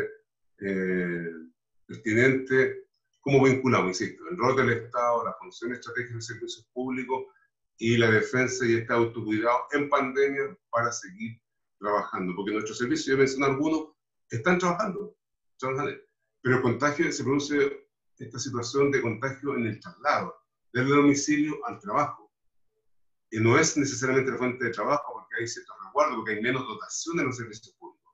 pertinente cómo vinculamos, insisto, el rol del Estado, la función estratégica de servicios públicos y la defensa y este autocuidado en pandemia para seguir trabajando. Porque nuestros servicios, yo mencioné algunos, están trabajando, pero el contagio se produce, esta situación de contagio en el traslado, del domicilio al trabajo. Y no es necesariamente la fuente de trabajo, porque hay ciertos resguardos, porque hay menos dotación en los servicios públicos.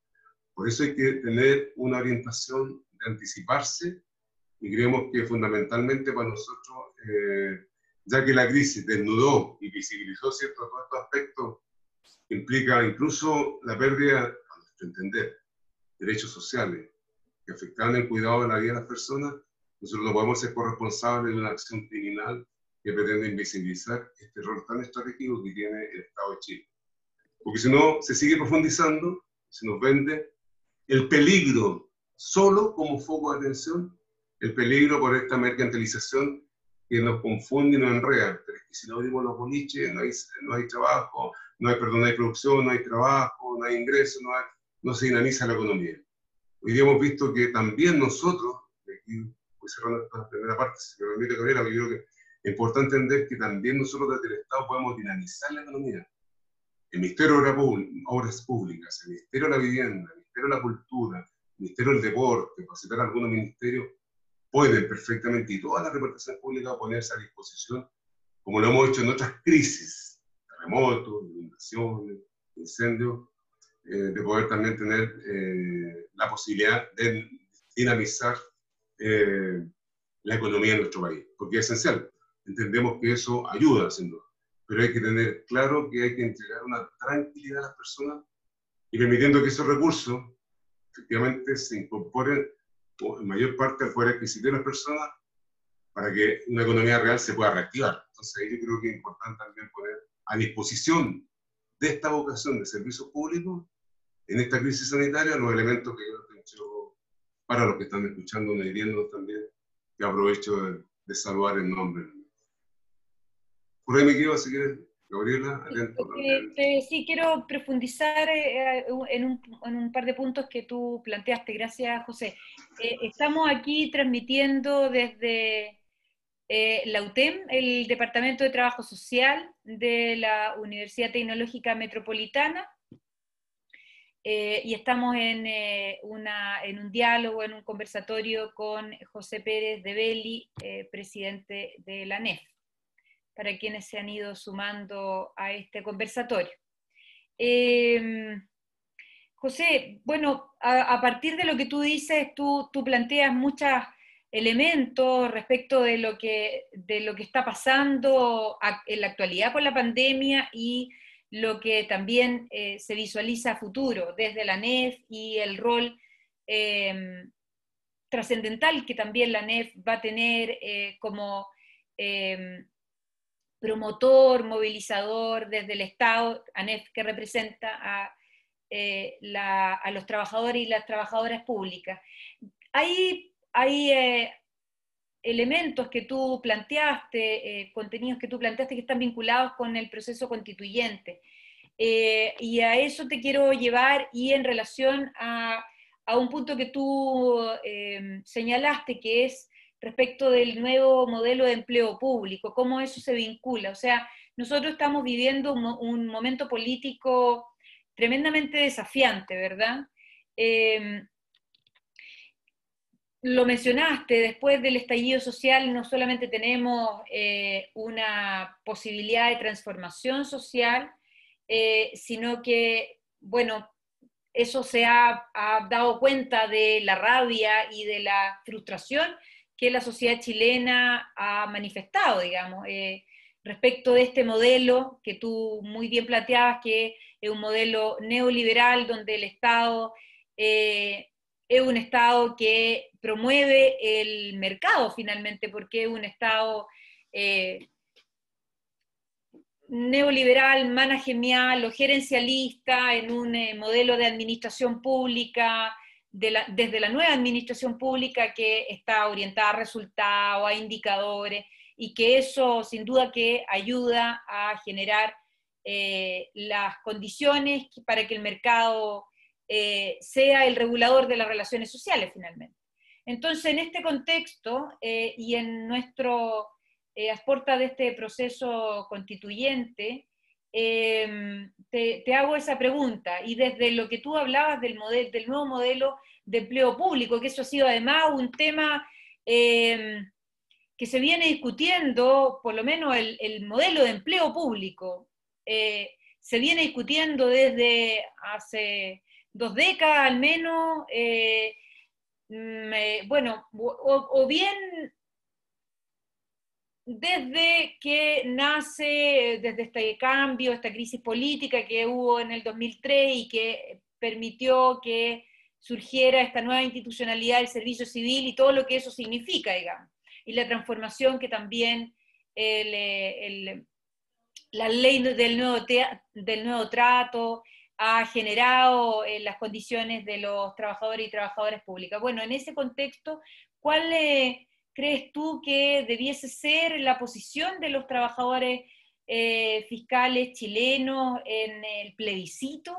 Por eso hay que tener una orientación de anticiparse, y creemos que fundamentalmente para nosotros, ya que la crisis desnudó y visibilizó ciertos aspectos, implica incluso la pérdida, a nuestro entender, derechos sociales que afectaban el cuidado de la vida de las personas, nosotros no podemos ser corresponsables de una acción criminal que pretende invisibilizar este rol tan estratégico que tiene el Estado de Chile. Porque si no, se sigue profundizando, se nos vende el peligro solo como foco de atención, el peligro por esta mercantilización que nos confunde y nos enreda. Pero es que si no abrimos los boliches, no hay trabajo, no hay producción, no hay trabajo, no hay ingresos, no se dinamiza la economía. Hoy día hemos visto que también nosotros, aquí voy cerrando esta primera parte, si me permite, Gabriela, porque yo creo que es importante entender que también nosotros desde el Estado podemos dinamizar la economía. El Ministerio de Obras Públicas, el Ministerio de la Vivienda, el Ministerio de la Cultura, el Ministerio del Deporte, para citar algunos ministerios, pueden perfectamente, y toda la repartición pública ponerse a disposición, como lo hemos hecho en otras crisis, terremotos, inundaciones, incendios, de poder también tener la posibilidad de dinamizar la economía de nuestro país, porque es esencial. Entendemos que eso ayuda, sin duda, pero hay que tener claro que hay que entregar una tranquilidad a las personas y permitiendo que esos recursos efectivamente se incorporen en mayor parte al poder adquisitivo de las personas para que una economía real se pueda reactivar. Entonces ahí yo creo que es importante también poner a disposición de esta vocación de servicios públicos en esta crisis sanitaria los elementos que yo he hecho para los que están escuchando y viéndonos también, que aprovecho de saludar en nombre. Por ahí me quedo, si quieres, Gabriela. Sí, quiero profundizar en un par de puntos que tú planteaste. Gracias, José. Estamos aquí transmitiendo desde la UTEM, el Departamento de Trabajo Social de la Universidad Tecnológica Metropolitana. y estamos en un diálogo, en un conversatorio con José Pérez de Belli, presidente de la ANEF, para quienes se han ido sumando a este conversatorio. José, bueno, a partir de lo que tú dices, tú planteas muchos elementos respecto de lo que está pasando en la actualidad por la pandemia y lo que también se visualiza a futuro, desde la ANEF y el rol trascendental que también la ANEF va a tener como promotor, movilizador desde el Estado, ANEF que representa a los trabajadores y las trabajadoras públicas. Hay elementos que tú planteaste, contenidos que tú planteaste que están vinculados con el proceso constituyente. Y a eso te quiero llevar, y en relación a un punto que tú señalaste, que es respecto del nuevo modelo de empleo público, cómo eso se vincula. O sea, nosotros estamos viviendo un momento político tremendamente desafiante, ¿verdad? Lo mencionaste, después del estallido social no solamente tenemos una posibilidad de transformación social, sino que, bueno, eso se ha dado cuenta de la rabia y de la frustración que la sociedad chilena ha manifestado, digamos, respecto de este modelo que tú muy bien planteabas, que es un modelo neoliberal donde el Estado... es un Estado que promueve el mercado finalmente, porque es un Estado neoliberal, managemial o gerencialista, en un modelo de administración pública, desde la nueva administración pública que está orientada a resultados, a indicadores, y que eso sin duda que ayuda a generar las condiciones para que el mercado... sea el regulador de las relaciones sociales, finalmente. Entonces, en este contexto, y en nuestro aporta de este proceso constituyente, te hago esa pregunta, y desde lo que tú hablabas del nuevo modelo de empleo público, que eso ha sido además un tema que se viene discutiendo, por lo menos el modelo de empleo público, se viene discutiendo desde hace... 2 décadas al menos, bueno, o bien desde que nace, desde este cambio, esta crisis política que hubo en el 2003 y que permitió que surgiera esta nueva institucionalidad del servicio civil y todo lo que eso significa, digamos, y la transformación que también la ley del nuevo trato ha generado las condiciones de los trabajadores y trabajadoras públicas. Bueno, en ese contexto, ¿cuál crees tú que debiese ser la posición de los trabajadores fiscales chilenos en el plebiscito?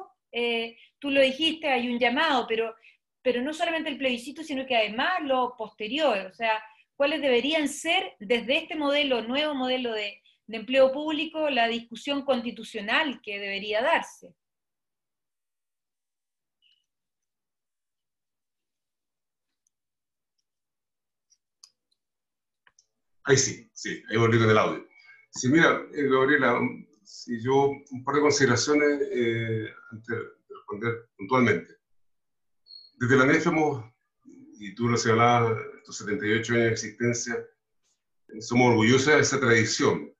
Tú lo dijiste, hay un llamado, pero no solamente el plebiscito, sino que además lo posterior, o sea, ¿cuáles deberían ser, desde este modelo, nuevo modelo de empleo público, la discusión constitucional que debería darse? Ahí sí, ahí volví con el audio. Sí, mira, Gabriela, si yo un par de consideraciones antes de responder puntualmente. Desde la ANEF hemos, y tú lo señalabas, estos 78 años de existencia, somos orgullosos de esa tradición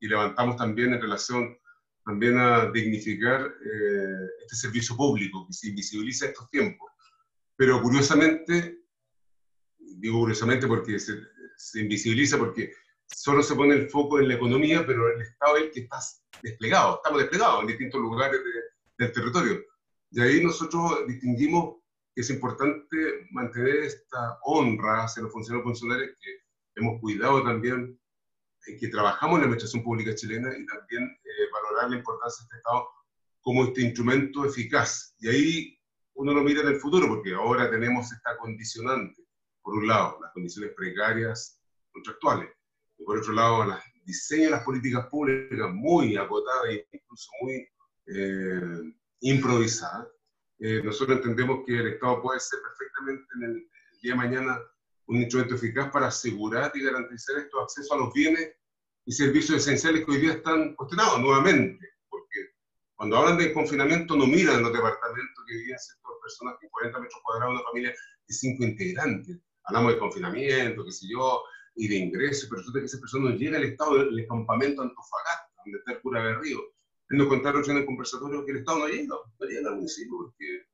y levantamos también en relación también a dignificar este servicio público que se invisibiliza estos tiempos. Pero curiosamente, digo curiosamente porque se invisibiliza porque solo se pone el foco en la economía, pero el Estado es el que está desplegado, estamos desplegados en distintos lugares del territorio. Y ahí nosotros distinguimos que es importante mantener esta honra hacia los funcionarios funcionarios que hemos cuidado también, que trabajamos en la administración pública chilena, y también valorar la importancia de este Estado como este instrumento eficaz. Y ahí uno lo mira en el futuro, porque ahora tenemos esta condicionante. Por un lado, las condiciones precarias contractuales, y por otro lado, el diseño de las políticas públicas muy acotadas e incluso muy improvisadas, Nosotros entendemos que el Estado puede ser perfectamente en el día de mañana un instrumento eficaz para asegurar y garantizar estos accesos a los bienes y servicios esenciales que hoy día están cuestionados nuevamente, porque cuando hablan de confinamiento no miran los departamentos que viven ciertas personas con 40 metros cuadrados, una familia de 5 integrantes. Hablamos de confinamiento, qué sé yo, y de ingresos, pero resulta que esa persona no llega al Estado del campamento Antofagasta, donde está el cura Berrío. Él nos contaron en el conversatorio que el Estado no llega al municipio, porque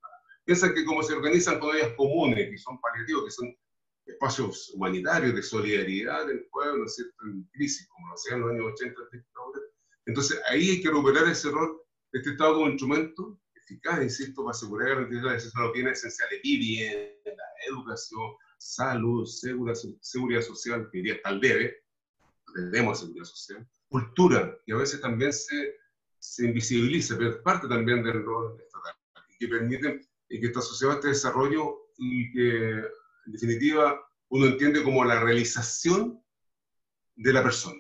piensan que como se organizan con ollas comunes, que son paliativos, que son espacios humanitarios de solidaridad del pueblo, ¿cierto?, en crisis, como lo hacían en los años 80, entonces ahí hay que recuperar ese error de este Estado como instrumento eficaz, insisto, para asegurar y garantizar la necesidad de los bienes esenciales, vivienda, educación, salud, seguridad social, que diría hasta el debe, tenemos seguridad social, cultura, que a veces también se invisibiliza, pero es parte también del rol estatal, y que permiten que esta sociedad, este desarrollo, y que en definitiva uno entiende como la realización de la persona.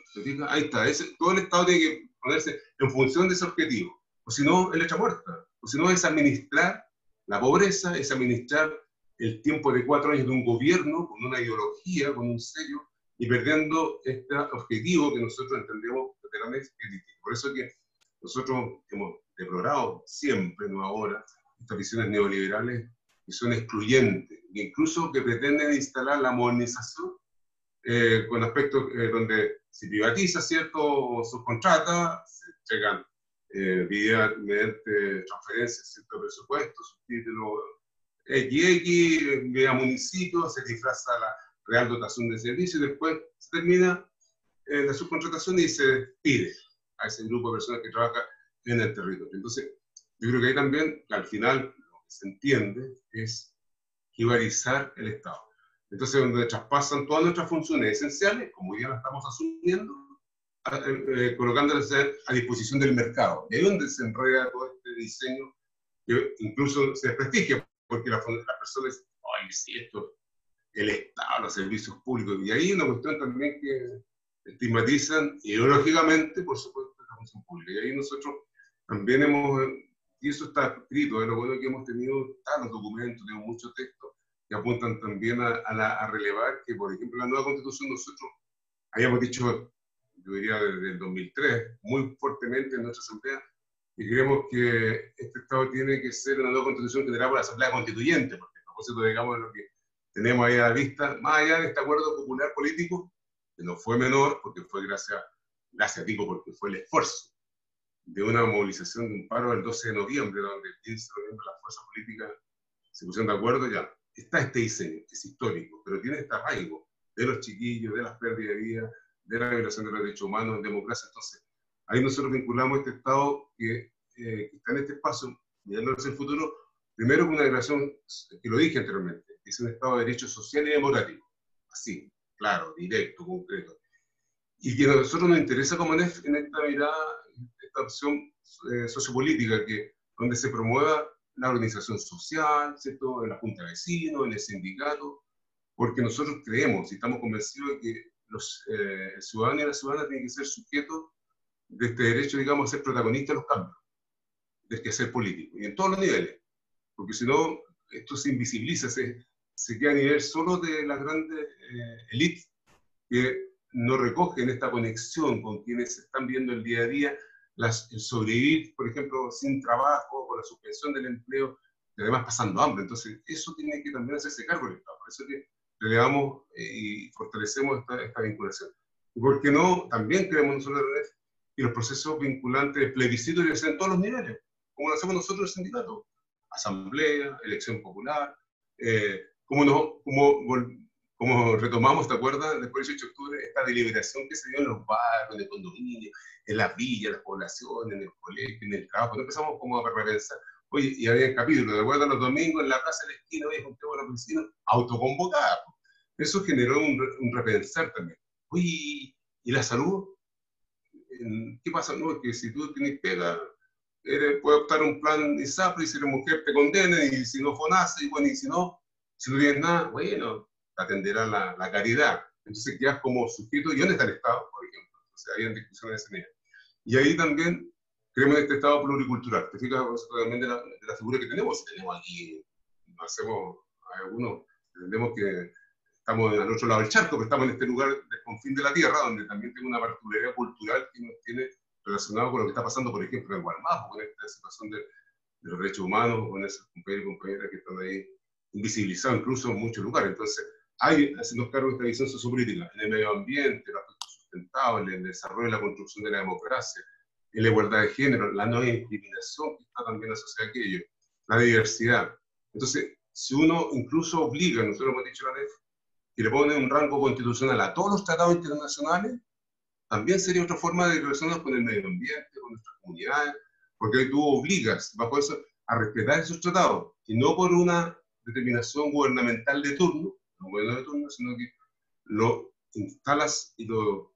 Ahí está, todo el Estado tiene que ponerse en función de ese objetivo, o si no, es letra muerta, o si no, es administrar la pobreza, es administrar el tiempo de 4 años de un gobierno, con una ideología, con un sello, y perdiendo este objetivo que nosotros entendemos de la MES. Por eso que nosotros hemos deplorado siempre, no ahora, estas visiones neoliberales que son excluyentes, e incluso que pretenden instalar la modernización con aspectos donde se privatiza, ¿cierto?, subcontrata, se entregan mediante transferencias, ¿cierto?, presupuestos, subtítulos, XX, vía municipios, se disfraza la real dotación de servicios, y después se termina la subcontratación y se despide a ese grupo de personas que trabaja en el territorio. Entonces, yo creo que ahí también, al final, lo que se entiende es jibarizar el Estado. Entonces, donde traspasan todas nuestras funciones esenciales, como ya las estamos asumiendo, colocándolas a disposición del mercado. Y ahí es donde se enreda todo este diseño, que incluso se desprestigia, porque las personas, ay, sí, esto, el Estado, los servicios públicos, y ahí una cuestión también que estigmatizan ideológicamente, por supuesto, la función pública. Y ahí nosotros también hemos, y eso está escrito, es lo bueno que hemos tenido tantos documentos, tenemos muchos textos que apuntan también a relevar que, por ejemplo, la nueva Constitución nosotros habíamos dicho, yo diría desde el 2003, muy fuertemente en nuestra Asamblea, y creemos que este Estado tiene que ser una nueva Constitución generada por la Asamblea Constituyente, porque a propósito, digamos, de lo que tenemos ahí a la vista, más allá de este acuerdo popular político, que no fue menor, porque fue gracias a ti, porque fue el esfuerzo de una movilización de un paro el 12 de noviembre, donde el 15 de noviembre las fuerzas políticas se pusieron de acuerdo, ya está este diseño, es histórico, pero tiene este arraigo de los chiquillos, de las pérdidas de vida, de la violación de los derechos humanos, de democracia, entonces, ahí nosotros vinculamos este Estado que está en este espacio, mirando hacia el futuro, primero con una declaración, que lo dije anteriormente, que es un Estado de derecho social y democrático, así, claro, directo, concreto. Y que a nosotros nos interesa como ANEF en esta mirada, esta opción sociopolítica, donde se promueva la organización social, ¿cierto?, en la junta de vecinos, en el sindicato, porque nosotros creemos y estamos convencidos de que los ciudadanos y las ciudadanas tienen que ser sujetos de este derecho, digamos, a ser protagonista de los cambios, del quehacer político, y en todos los niveles, porque si no, esto se invisibiliza, se queda a nivel solo de las grandes élites que no recogen esta conexión con quienes están viendo el día a día, el sobrevivir, por ejemplo, sin trabajo, con la suspensión del empleo, y además pasando hambre. Entonces, eso tiene que también hacerse cargo del Estado, por eso es que relevamos y fortalecemos esta vinculación. Y por qué no, también creemos nosotros y los procesos vinculantes de plebiscito deben ser en todos los niveles, como lo hacemos nosotros en el sindicato. Asamblea, elección popular, como retomamos, ¿te acuerdas? Después del 18 de octubre, esta deliberación que se dio en los barrios, en el condominio, en las villas, en las poblaciones, en el colegio, en el trabajo. Entonces empezamos como a repensar, oye, y había el capítulo, ¿te acuerdas? Los domingos en la plaza de la esquina, oye, juntemos a los vecinos, autoconvocados. Eso generó un repensar también. Oye, ¿y la salud? ¿Qué pasa? No, que si tú tienes pega, puedes optar un plan ISAPRE y si eres mujer te condenen, y si no FONASA, y bueno, y si no tienes nada, bueno, te atenderá la caridad. Entonces quedas como sujeto, ¿y dónde está el Estado, por ejemplo? O sea, había discusiones de ese nivel. Y ahí también creemos este Estado pluricultural. Te fijas realmente de la figura que tenemos. Tenemos aquí, hacemos algunos, entendemos que estamos al otro lado del charco, que estamos en este lugar del confín de la tierra, donde también tengo una particularidad cultural que nos tiene relacionado con lo que está pasando, por ejemplo, en Gualmajo, con esta situación de los derechos humanos, con esos compañeros y compañeras que están ahí invisibilizados incluso en muchos lugares. Entonces, hay, haciendo cargo de esta visión sociopolítica, en el medio ambiente, el aspecto sustentable, el desarrollo y la construcción de la democracia, en la igualdad de género, la no discriminación que está también asociada a aquello, la diversidad. Entonces, si uno incluso obliga, nosotros hemos dicho la ANEF, que le pone un rango constitucional a todos los tratados internacionales, también sería otra forma de relacionarnos con el medio ambiente, con nuestras comunidades, porque tú obligas, bajo eso, a respetar esos tratados, y no por una determinación gubernamental de turno, no gobierno de turno, sino que lo instalas y lo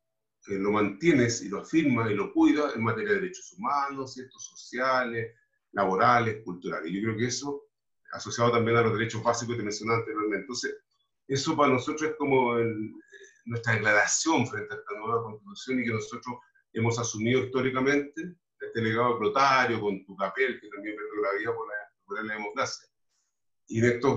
mantienes, y lo afirmas, y lo cuidas en materia de derechos humanos, ciertos sociales, laborales, culturales. Y yo creo que eso, asociado también a los derechos básicos que te mencionaba anteriormente. Entonces, eso para nosotros es como nuestra declaración frente a esta nueva Constitución y que nosotros hemos asumido históricamente, este legado de Clotario, con Tucapel, que también perdió la vida por la democracia. Y de estas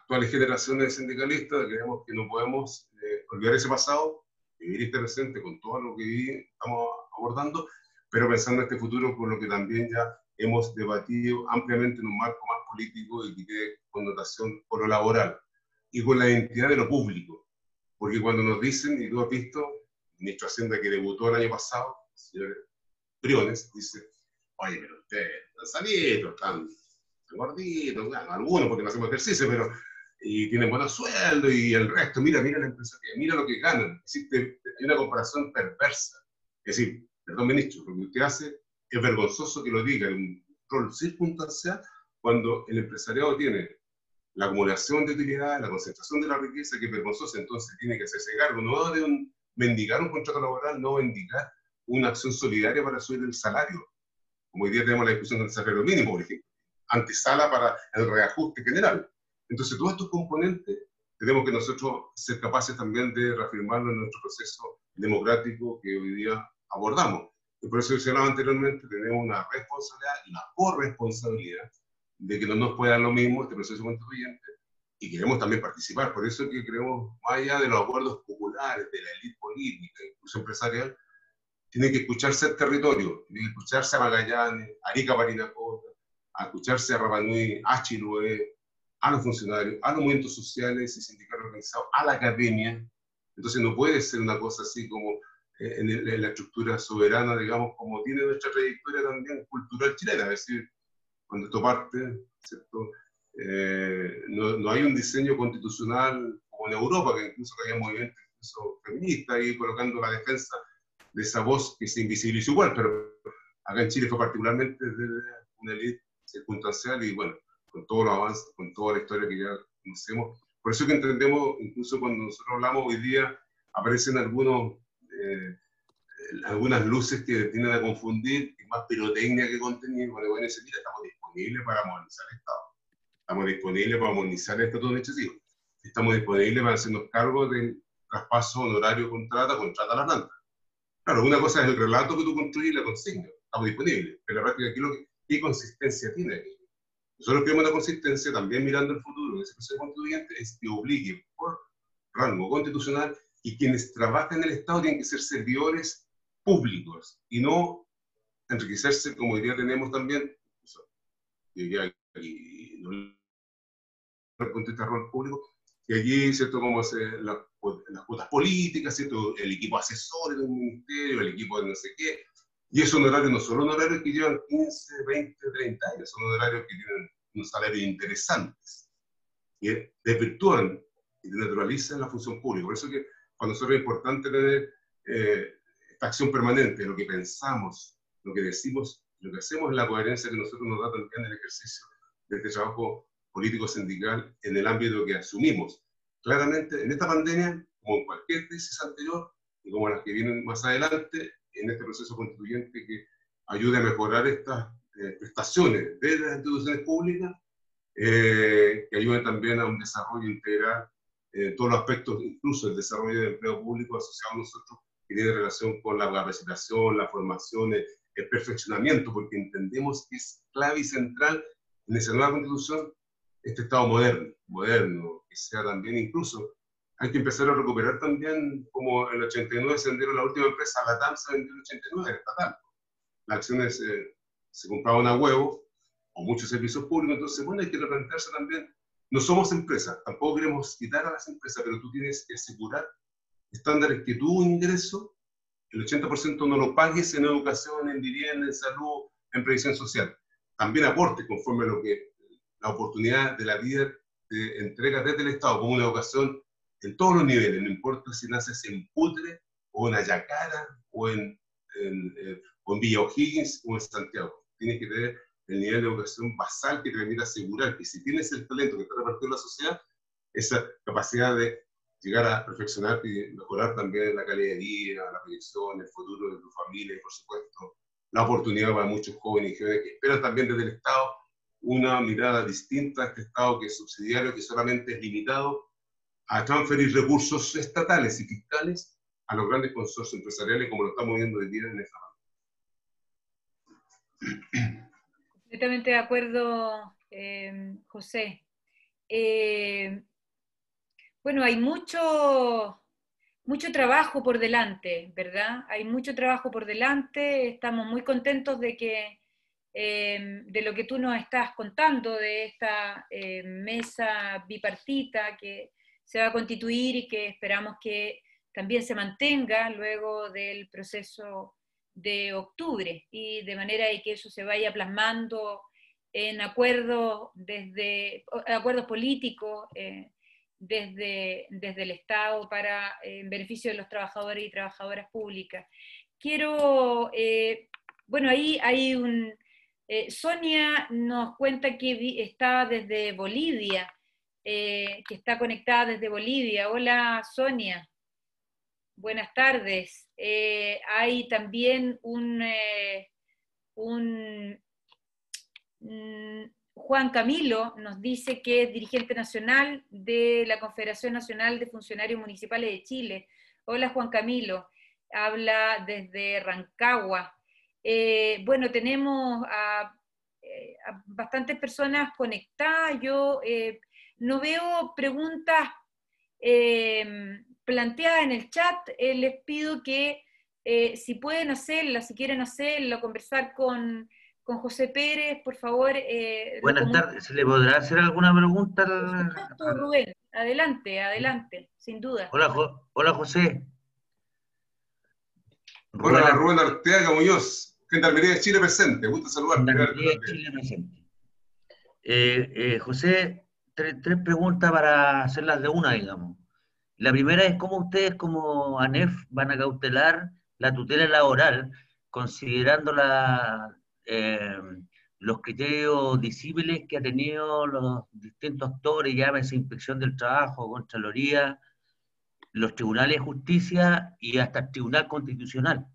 actuales generaciones de sindicalistas, creemos que no podemos olvidar ese pasado, vivir este presente con todo lo que estamos abordando, pero pensando en este futuro con lo que también ya hemos debatido ampliamente en un marco más político y que tiene connotación por lo laboral y con la identidad de lo público. Porque cuando nos dicen, y tú has visto, el ministro de Hacienda que debutó el año pasado, el señor Briones, dice, oye, pero ustedes están salidos, están gorditos, claro, algunos porque no hacemos ejercicio, pero y tienen buenos sueldos, y el resto, mira la empresa, mira lo que ganan. Existe, hay una comparación perversa. Es decir, perdón ministro, lo que usted hace es vergonzoso que lo diga en un rol circunstancial cuando el empresariado tiene la acumulación de utilidad, la concentración de la riqueza, que es vergonzosa, entonces tiene que hacerse cargo, no de mendigar un contrato laboral, no mendigar una acción solidaria para subir el salario. Como hoy día tenemos la discusión del salario mínimo, por ejemplo, antesala para el reajuste general. Entonces, todos estos componentes tenemos que nosotros ser capaces también de reafirmarlo en nuestro proceso democrático que hoy día abordamos. Y por eso mencionaba anteriormente, tenemos una responsabilidad y una corresponsabilidad de que no nos pueda dar lo mismo este proceso constituyente, y queremos también participar. Por eso es que creemos, más allá de los acuerdos populares, de la élite política, incluso empresarial, tiene que escucharse al territorio, tiene que escucharse a Magallanes, a Arica Parinacota, a escucharse a Rapa Nui, a Chiloé, a los funcionarios, a los movimientos sociales y sindicales organizados, a la academia. Entonces no puede ser una cosa así como en la estructura soberana, digamos, como tiene nuestra trayectoria también cultural chilena, es decir, cuando esto parte, ¿cierto? No hay un diseño constitucional como en Europa, que incluso había movimientos feministas ahí colocando la defensa de esa voz que se invisibilizó igual, pero acá en Chile fue particularmente desde una élite circunstancial y bueno, con todos los avances, con toda la historia que ya conocemos. Por eso que entendemos, incluso cuando nosotros hablamos hoy día, aparecen algunas luces que tienden a confundir, que es más pirotecnia que contenido. Bueno, dice, mira, estamos disponibles para modernizar el Estado, estamos disponibles para modernizar el Estatuto Administrativo, estamos disponibles para hacernos cargo del traspaso honorario contrata a la planta. Claro, una cosa es el relato que tú construyes y la consigna, estamos disponibles, pero la práctica, ¿qué consistencia tiene? Nosotros queremos una consistencia también mirando el futuro, ese proceso constituyente es que obligue por rango constitucional, y quienes trabajan en el Estado tienen que ser servidores públicos, y no enriquecerse, como hoy día tenemos también, y no contestar rol público, y allí, ¿cierto?, como las cuotas políticas, ¿cierto?, el equipo asesor de un ministerio, el equipo de no sé qué, y esos honorarios no son honorarios que llevan 15, 20, 30 años, son honorarios que tienen unos salarios interesantes, y desvirtúan y naturalizan la función pública. Por eso que para nosotros es importante tener esta acción permanente, lo que pensamos, lo que decimos, lo que hacemos, es la coherencia que nosotros nos da también el ejercicio de este trabajo político-sindical en el ámbito que asumimos. Claramente, en esta pandemia, como en cualquier crisis anterior, y como las que vienen más adelante, en este proceso constituyente que ayude a mejorar estas prestaciones de las instituciones públicas, que ayuden también a un desarrollo integral en todos los aspectos, incluso el desarrollo del empleo público asociado a nosotros, que tiene relación con la capacitación, la formación, perfeccionamiento, porque entendemos que es clave y central en esa nueva Constitución este Estado moderno, que sea también incluso. Hay que empezar a recuperar también, como en el 89 se vendieron la última empresa, la TAM se vendió en el 89, era estatal. Las acciones se compraban a huevo, o muchos servicios públicos, entonces, bueno, hay que replantearse también. No somos empresas, tampoco queremos quitar a las empresas, pero tú tienes que asegurar estándares que tu ingreso, el 80% no lo pagues en educación, en vivienda, en salud, en previsión social. También aportes conforme a lo que la oportunidad de la vida te entrega desde el Estado, como una educación en todos los niveles, no importa si naces en Putre, o en Ayacara, o en Villa O'Higgins, o en Santiago. Tienes que tener el nivel de educación basal que te permite asegurar que si tienes el talento que está repartido en la sociedad, esa capacidad de llegar a perfeccionar y mejorar también la calidad de vida, la proyección, el futuro de tu familia y, por supuesto, la oportunidad para muchos jóvenes y jóvenes que esperan también desde el Estado una mirada distinta a este Estado que es subsidiario, que solamente es limitado a transferir recursos estatales y fiscales a los grandes consorcios empresariales, como lo estamos viendo hoy día en esta mano. Completamente de acuerdo, José. Bueno, hay mucho trabajo por delante, ¿verdad? Hay mucho trabajo por delante, estamos muy contentos de que de lo que tú nos estás contando, de esta mesa bipartita que se va a constituir y que esperamos que también se mantenga luego del proceso de octubre, y de manera de que eso se vaya plasmando en acuerdos, acuerdos políticos desde el Estado para en beneficio de los trabajadores y trabajadoras públicas. Quiero, bueno, ahí hay un... Sonia nos cuenta que está desde Bolivia, que está conectada desde Bolivia. Hola, Sonia. Buenas tardes. Hay también Juan Camilo nos dice que es dirigente nacional de la Confederación Nacional de Funcionarios Municipales de Chile. Hola, Juan Camilo. Habla desde Rancagua. Bueno, tenemos a bastantes personas conectadas. Yo no veo preguntas planteadas en el chat. Les pido que si pueden hacerlas, si quieren hacerlo, conversar con José Pérez, por favor. Buenas tardes, ¿se le podrá hacer alguna pregunta? Rubén, adelante, adelante, sin duda. Hola, hola José. Hola, Rubén Arteaga Muñoz, Gendarmería de Chile presente, gusto saludarte. Gendarmería de Chile presente. José, tres preguntas para hacerlas de una, digamos. La primera es cómo ustedes como ANEF van a cautelar la tutela laboral, considerando los criterios disímiles que ha tenido los distintos actores, llámese Inspección del Trabajo, Contraloría, los tribunales de justicia y hasta el Tribunal Constitucional.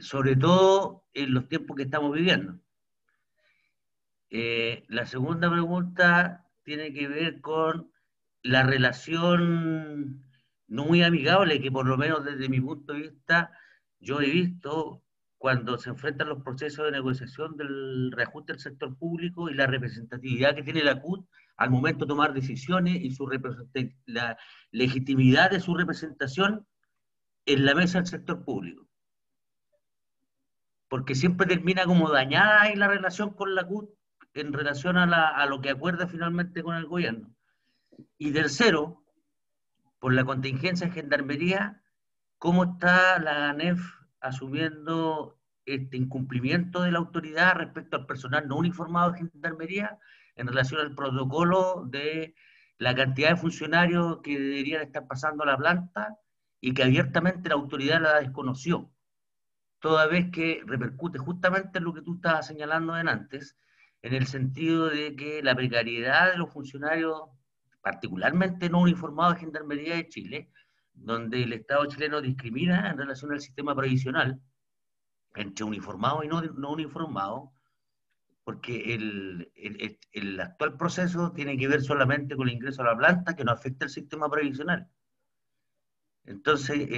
Sobre todo en los tiempos que estamos viviendo. La segunda pregunta tiene que ver con la relación no muy amigable que, por lo menos desde mi punto de vista, yo he visto cuando se enfrentan los procesos de negociación del reajuste del sector público y la representatividad que tiene la CUT al momento de tomar decisiones y la legitimidad de su representación en la mesa del sector público. Porque siempre termina como dañada ahí la relación con la CUT en relación a lo que acuerda finalmente con el gobierno. Y tercero, por la contingencia en Gendarmería, ¿cómo está la ANEF asumiendo este incumplimiento de la autoridad respecto al personal no uniformado de Gendarmería en relación al protocolo de la cantidad de funcionarios que deberían estar pasando a la planta y que abiertamente la autoridad la desconoció, toda vez que repercute justamente en lo que tú estabas señalando antes, en el sentido de que la precariedad de los funcionarios, particularmente no uniformados de Gendarmería de Chile, donde el Estado chileno discrimina en relación al sistema previsional entre uniformados y no uniformados, porque el actual proceso tiene que ver solamente con el ingreso a la planta, que no afecta el sistema previsional. Entonces,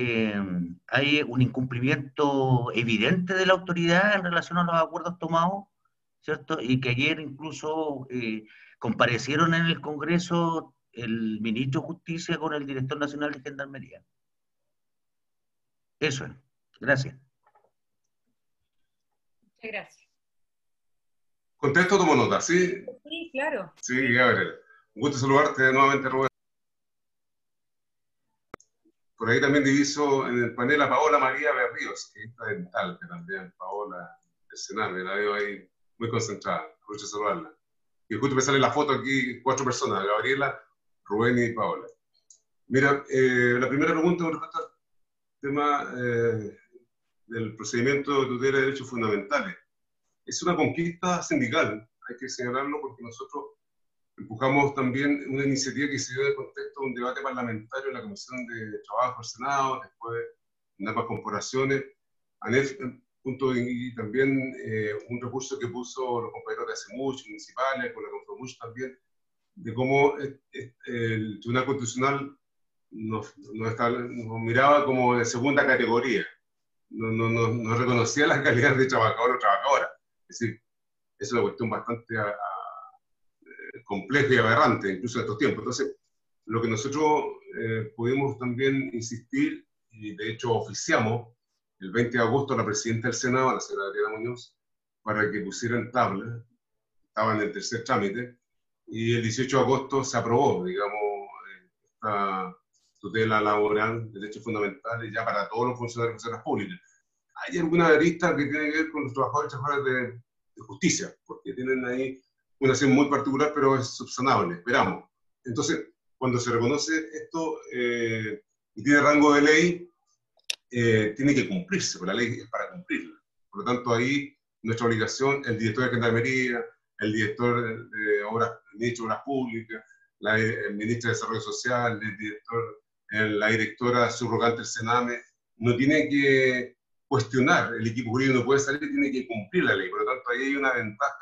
hay un incumplimiento evidente de la autoridad en relación a los acuerdos tomados, ¿cierto? Y que ayer incluso comparecieron en el Congreso el ministro de Justicia con el director nacional de Gendarmería. Eso es. Gracias. Muchas gracias. Contesto, tomo nota, ¿sí? Sí, claro. Sí, Gabriela. Un gusto saludarte nuevamente, Rubén. Por ahí también diviso en el panel a Paola María Berríos, que está en Talca también, Paola, el Sename, la veo ahí muy concentrada, aprovecho de saludarla. Y justo me sale la foto aquí, 4 personas, Gabriela, Rubén y Paola. Mira, la primera pregunta con respecto al tema del procedimiento de tutela de derechos fundamentales. Es una conquista sindical, hay que señalarlo porque nosotros empujamos también una iniciativa que se dio en el contexto de un debate parlamentario en la Comisión de Trabajo del Senado, después en ambas corporaciones, ANEF, y también un recurso que puso los compañeros de hace mucho, municipales, con la Confermuch también, de cómo el Tribunal Constitucional nos miraba como de segunda categoría, no reconocía la calidad de trabajador o trabajadora. Es decir, es una cuestión bastante compleja y aberrante, incluso en estos tiempos. Entonces, lo que nosotros pudimos también insistir, y de hecho oficiamos, el 20 de agosto la presidenta del Senado, la señora Gabriela Muñoz, para que pusieran tabla, estaba en el tercer trámite, y el 18 de agosto se aprobó, digamos, esta tutela laboral, derechos fundamentales, ya para todos los funcionarios de funcionarias públicas. Hay alguna arista que tiene que ver con los trabajadores y trabajadoras de justicia, porque tienen ahí una acción muy particular, pero es subsanable, esperamos. Entonces, cuando se reconoce esto y tiene rango de ley, tiene que cumplirse, porque la ley es para cumplirla. Por lo tanto, ahí nuestra obligación, el director de Gendarmería, el director de Obras, el ministro de Obras Públicas, el ministro de Desarrollo Social, el director, la directora subrogante del Sename, no tiene que cuestionar, el equipo jurídico no puede salir, tiene que cumplir la ley. Por lo tanto, ahí hay una ventaja.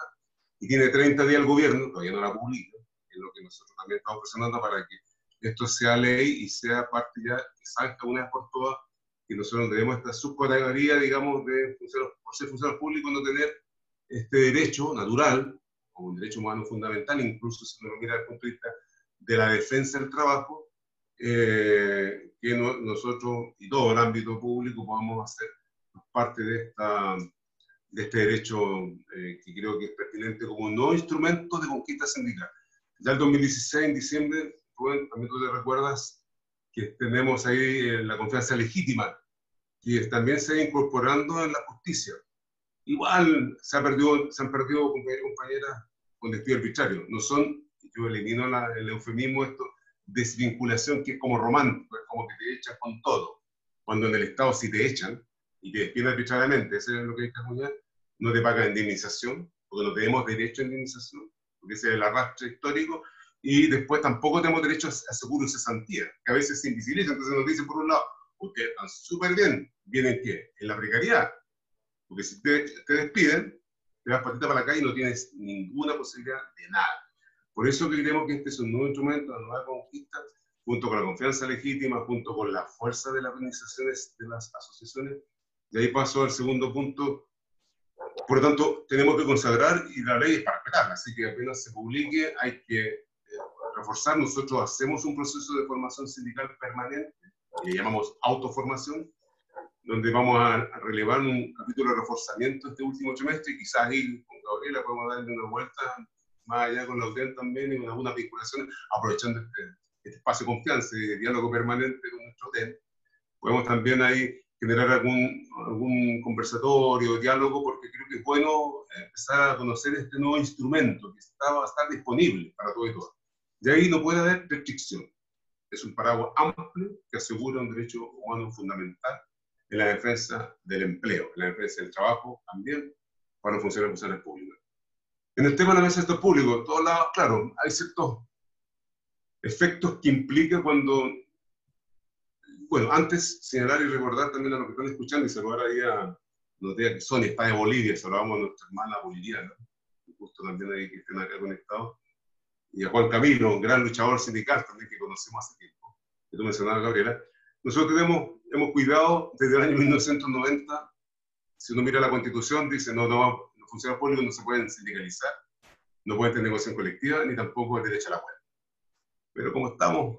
Y tiene 30 días el gobierno, todavía no la publica, es lo que nosotros también estamos presionando para que esto sea ley y sea parte ya exacta una vez por todas, que nosotros tenemos esta subcategoría, digamos, de por ser funcionario público, no tener este derecho natural, como un derecho humano fundamental, incluso si uno lo mira desde el punto de vista de la defensa del trabajo, que nosotros y todo el ámbito público podamos hacer parte de esta... de este derecho que creo que es pertinente como no instrumento de conquista sindical. Ya el 2016, en diciembre, Rubén, también tú te recuerdas que tenemos ahí la confianza legítima, que también se ha incorporando en la justicia. Igual se han perdido compañeros y compañeras con despido arbitrario. No son, yo elimino el eufemismo esto, desvinculación, que es como romántico, es como que te echan con todo. Cuando en el Estado sí te echan, y te despiden arbitrariamente, eso es lo que hay que acuñar, no te pagan indemnización, porque no tenemos derecho a indemnización, porque ese es el arrastre histórico, y después tampoco tenemos derecho a seguro de cesantía, que a veces se invisibiliza, entonces nos dicen por un lado, ustedes están súper bien, ¿vienen qué? En la precariedad, porque si te despiden, te vas patita para la calle y no tienes ninguna posibilidad de nada. Por eso creemos que este es un nuevo instrumento, una nueva conquista, junto con la confianza legítima, junto con la fuerza de las organizaciones, de las asociaciones. De ahí paso al segundo punto. Por lo tanto, tenemos que consagrar, y la ley es para esperar, así que apenas se publique hay que reforzar. Nosotros hacemos un proceso de formación sindical permanente, que le llamamos autoformación, donde vamos a relevar un capítulo de reforzamiento este último trimestre, y quizás ahí con Gabriela podemos darle una vuelta más allá con la UTEM también, y algunas vinculaciones, aprovechando este espacio de confianza y de diálogo permanente con nuestro UTEM. Podemos también ahí generar algún conversatorio, diálogo, porque creo que es bueno empezar a conocer este nuevo instrumento que va a estar disponible para todos y todas. De ahí no puede haber restricción. Es un paraguas amplio que asegura un derecho humano fundamental en la defensa del empleo, en la defensa del trabajo también para los funcionarios y funcionarias públicas. En el tema de la mesa de sector público, todos lados, claro, hay ciertos efectos que implica cuando... Bueno, antes señalar y recordar también a los que están escuchando y saludar ahí a Notea que Sonia está de Bolivia, saludamos a nuestra hermana boliviana, justo también ahí que estén acá conectados, y a Juan Camilo, un gran luchador sindical también que conocemos hace tiempo, que tú mencionabas, Gabriela. Nosotros hemos cuidado desde el año 1990, si uno mira la Constitución, dice no, los funcionarios públicos no se pueden sindicalizar, no pueden tener negociación colectiva, ni tampoco el derecho a la huelga. Pero como estamos,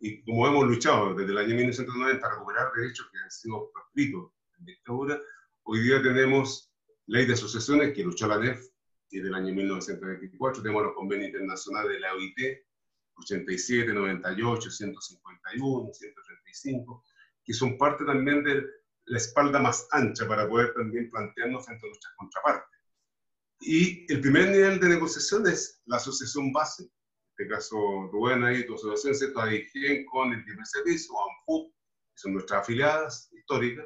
y como hemos luchado desde el año 1990 para recuperar derechos que han sido proscritos en dictadura, hoy día tenemos ley de asociaciones que luchó la ANEF desde el año 1924, tenemos los convenios internacionales de la OIT, 87, 98, 151, 135, que son parte también de la espalda más ancha para poder también plantearnos frente a nuestras contrapartes. Y el primer nivel de negociación es la asociación base, en este caso Rubén ahí, tu asociación, ¿cierto? ADIGEN con el primer servicio, ANFUT, que son nuestras afiliadas históricas.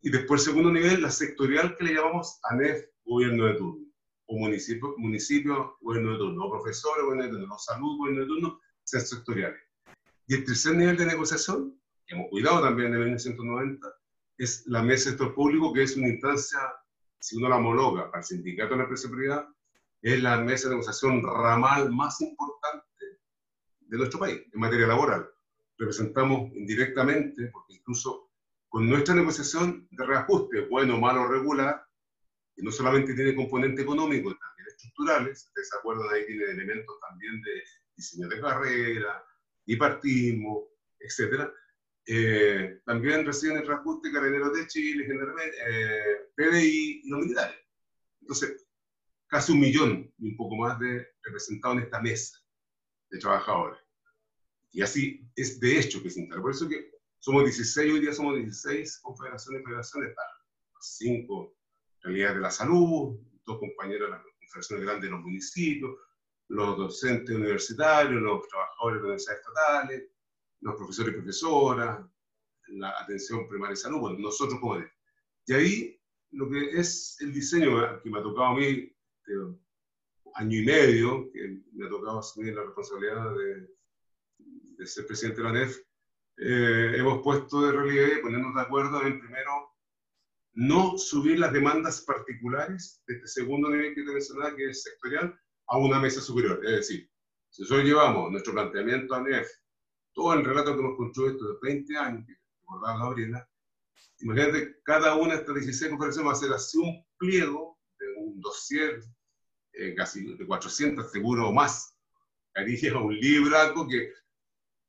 Y después, segundo nivel, la sectorial que le llamamos ANEF, gobierno de turno. O municipio, gobierno de turno, o profesores, gobierno de turno, o salud, gobierno de turno, sean sectoriales. Y el tercer nivel de negociación, que hemos cuidado también de 1990, es la mesa del sector público, que es una instancia, si uno la homologa para el sindicato de la empresa privada, es la mesa de negociación ramal más importante de nuestro país, en materia laboral. Representamos indirectamente, porque incluso con nuestra negociación de reajuste, bueno, malo, regular, que no solamente tiene componente económico, también estructurales, ustedes se acuerdan, ahí tiene elementos también de diseño de carrera, bipartismo, etc. También reciben el transporte Carabineros de Chile, Gendarmería, PDI y los militares. Entonces, casi 1 millón y un poco más de representados en esta mesa de trabajadores. Y así es de hecho que se instala. Por eso que somos 16, hoy día somos 16 confederaciones, están 5 realidades de la salud, 2 compañeros de las confederaciones grandes de los municipios, los docentes universitarios, los trabajadores de universidades estatales, los profesores y profesoras, la atención primaria de salud, bueno, nosotros como de. Y ahí lo que es el diseño que me ha tocado a mí, año y medio, que me ha tocado asumir la responsabilidad de ser presidente de la ANEF, hemos puesto de relieve, ponernos de acuerdo en primero, no subir las demandas particulares de este segundo nivel que te mencionaba, que es sectorial, a una mesa superior. Es decir, si nosotros llevamos nuestro planteamiento a ANEF, todo el relato que hemos construido estos 20 años, que recordaba Gabriela, imagínate, cada una de estas 16 conferencias va a ser así un pliego de un dossier, casi de 400 seguro o más, carillas, un libraco que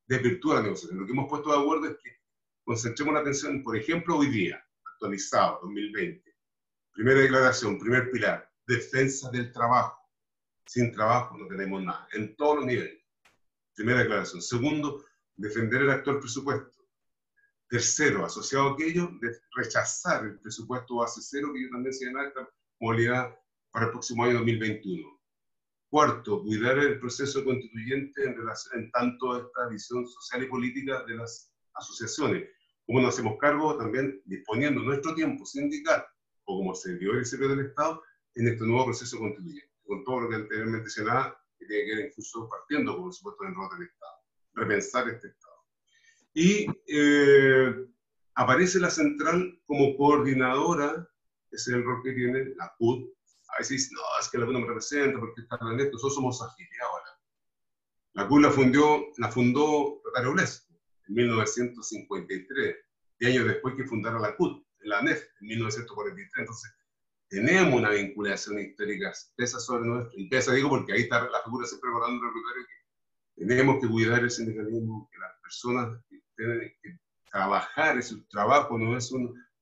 desvirtúa la negociación. Lo que hemos puesto de acuerdo es que concentremos la atención, por ejemplo, hoy día, actualizado, 2020. Primera declaración, primer pilar, defensa del trabajo. Sin trabajo no tenemos nada, en todos los niveles. Primera declaración. Segundo, defender el actual presupuesto. Tercero, asociado a aquello, rechazar el presupuesto base cero, que yo también señalaba esta modalidad para el próximo año 2021. Cuarto, cuidar el proceso constituyente en relación en tanto a esta visión social y política de las asociaciones. Como nos hacemos cargo también disponiendo nuestro tiempo sindical o como servidores y servidores del Estado en este nuevo proceso constituyente, con todo lo que anteriormente mencionaba, que tiene que ver incluso partiendo, por supuesto, del rol del Estado, repensar este Estado. Y aparece la central como coordinadora, ese es el rol que tiene la CUT. A veces no, es que la CUT no me representa porque está en esto, nosotros somos afiliados a la CUT. La fundó Clotario Blest en 1953, 10 años después que fundara la CUT, la ANEF, en 1943. Entonces, tenemos una vinculación histórica, pesa sobre nuestra, y pesa, digo, porque ahí está la figura siempre recordando el propietario que tenemos que cuidar el sindicalismo, que las personas que tienen que trabajar, su trabajo no es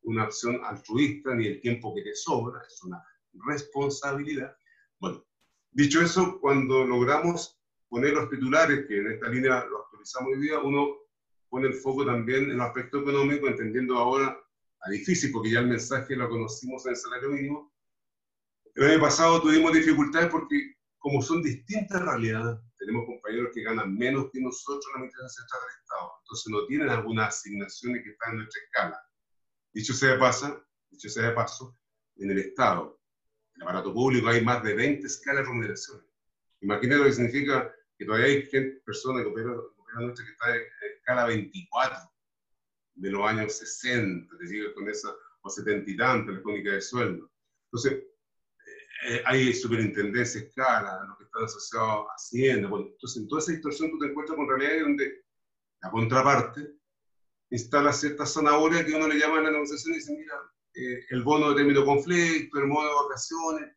una opción altruista, ni el tiempo que te sobra, es una responsabilidad. Bueno, dicho eso, cuando logramos poner los titulares, que en esta línea los actualizamos hoy día, uno pone el foco también en el aspecto económico, entendiendo ahora a difícil, porque ya el mensaje lo conocimos en el salario mínimo. El año pasado tuvimos dificultades porque, como son distintas realidades, tenemos compañeros que ganan menos que nosotros en la Administración Central del Estado. Entonces no tienen algunas asignaciones que están en nuestra escala. Dicho sea de paso, en el Estado, en el aparato público, hay más de 20 escalas de remuneraciones. Imagínate lo que significa que todavía hay gente, personas que operan nuestra que está en escala 24, de los años 60, es decir, con esa, o 70 y tanto, la crónica de sueldo. Entonces, hay superintendencia, escala, los que están asociados a Hacienda. Bueno, entonces, en toda esa distorsión tú te encuentras con realidades donde la contraparte instala ciertas zanahorias que uno le llama en la negociación y dice, mira, el bono de término conflicto, el bono de vacaciones,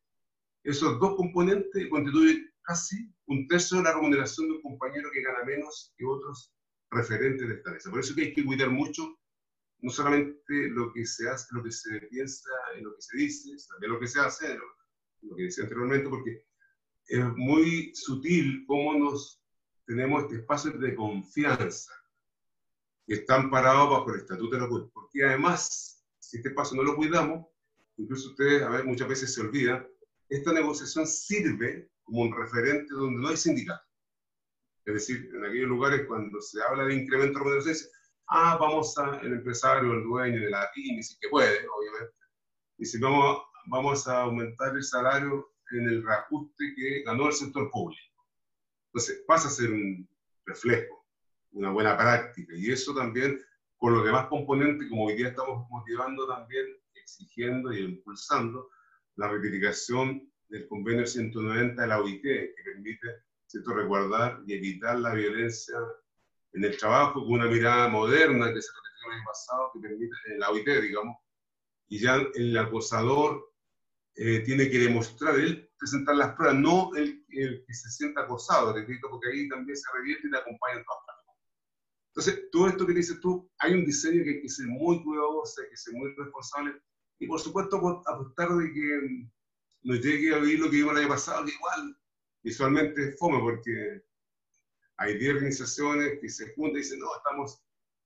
esos dos componentes constituyen casi un tercio de la remuneración de un compañero que gana menos que otros referentes de esta mesa. Por eso que hay que cuidar mucho, no solamente lo que se hace, lo que se piensa, lo que se dice, también lo que se hace, lo que decía anteriormente, porque es muy sutil cómo nos tenemos este espacio de confianza que están parados bajo el estatuto de la CUT. Porque además, si este espacio no lo cuidamos, incluso ustedes, a ver, muchas veces se olvidan, esta negociación sirve como un referente donde no hay sindicato. Es decir, en aquellos lugares cuando se habla de incremento de remuneración, ah, vamos a, el empresario, el dueño de la pyme, si que puede, obviamente, y si vamos a aumentar el salario en el reajuste que ganó el sector público. Entonces, pasa a ser un reflejo, una buena práctica, y eso también, con los demás componentes, como hoy día estamos motivando también, exigiendo y impulsando la ratificación del Convenio 190 de la OIT, que permite, ¿cierto?, resguardar y evitar la violencia en el trabajo, con una mirada moderna que se ratificó el año pasado, que permite, en la OIT, digamos, y ya el acosador tiene que demostrar, él presentar las pruebas, no el que se sienta acosado, repito, porque ahí también se revierte y te acompaña en todas partes. Entonces, todo esto que dices tú, hay un diseño que hay que ser muy cuidadoso, hay que ser muy responsable, y por supuesto apostar de que nos llegue a vivir lo que vimos el año pasado, que igual visualmente es fome, porque hay 10 organizaciones que se juntan y dicen, no,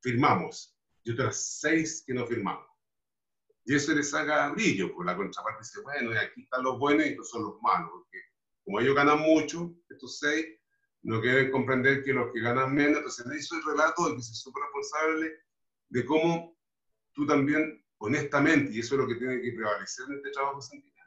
firmamos, y otras 6 que no firmamos. Y eso les saca brillo, por la contraparte dice, bueno, y aquí están los buenos y estos son los malos, porque como ellos ganan mucho, estos 6, no quieren comprender que los que ganan menos, entonces me hizo el relato de que soy súper responsable de cómo tú también, honestamente, y eso es lo que tiene que prevalecer en este trabajo sindical,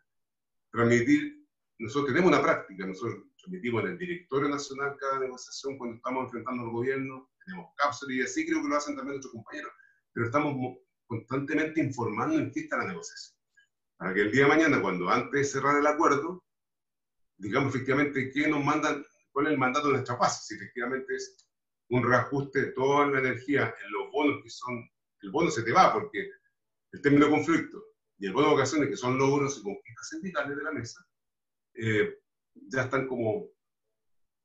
transmitir, nosotros tenemos una práctica, nosotros transmitimos en el directorio nacional cada negociación cuando estamos enfrentando al gobierno, tenemos cápsulas y así creo que lo hacen también nuestros compañeros, pero estamos constantemente informando en qué está la negociación. Para que el día de mañana, cuando antes de cerrar el acuerdo, digamos efectivamente qué nos mandan, cuál es el mandato de nuestra paz, si efectivamente es un reajuste de toda la energía en los bonos que son, el bono se te va porque el término de conflicto y el bono de ocasiones que son logros y conquistas sindicales de la mesa, ya están como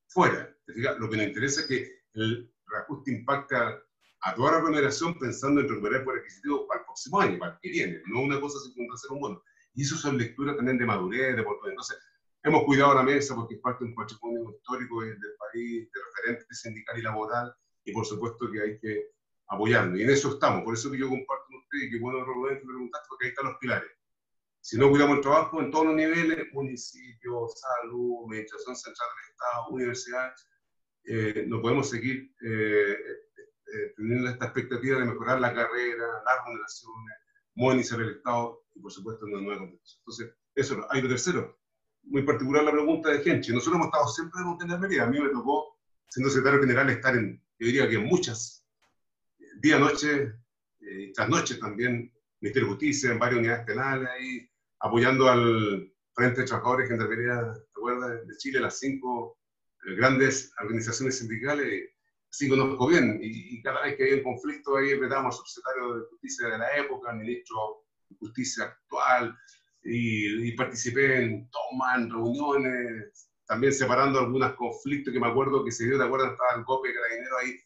fuera. Lo que nos interesa es que el reajuste impacta a toda la remuneración pensando en recuperar por adquisitivo para el próximo año, para el que viene, no una cosa circunstancial un bono. Y eso son lecturas también de madurez, de oportunidad. Entonces, hemos cuidado la mesa porque es parte de un patrimonio histórico del país, de referente sindical y laboral, y por supuesto que hay que apoyarnos. Y en eso estamos, por eso que yo comparto con ustedes, y que bueno, Rubén, que me preguntaste, porque ahí están los pilares. Si no cuidamos el trabajo en todos los niveles, municipio, salud, administración central del Estado, universidad, no podemos seguir teniendo esta expectativa de mejorar la carrera, las remuneraciones, modernizar el Estado y, por supuesto, una nueva competición. Entonces, eso. Hay lo tercero, muy particular la pregunta de Genchi. Nosotros hemos estado siempre en Gendarmería. A mí me tocó, siendo secretario general, estar en, yo diría que en muchas, día, noche, y tras noche también, Ministerio de Justicia, en varias unidades penales, ahí, apoyando al Frente de Trabajadores de Gendarmería, ¿te acuerdas?, de Chile, las 5 grandes organizaciones sindicales. Sí, conozco bien, y cada vez que había un conflicto ahí enfrentamos al subsecretario de Justicia de la época, al ministro de Justicia actual, y participé en tomas, en reuniones, también separando algunos conflictos que me acuerdo que se dio, ¿te acuerdas? Estaba el golpe de Carabinero ahí,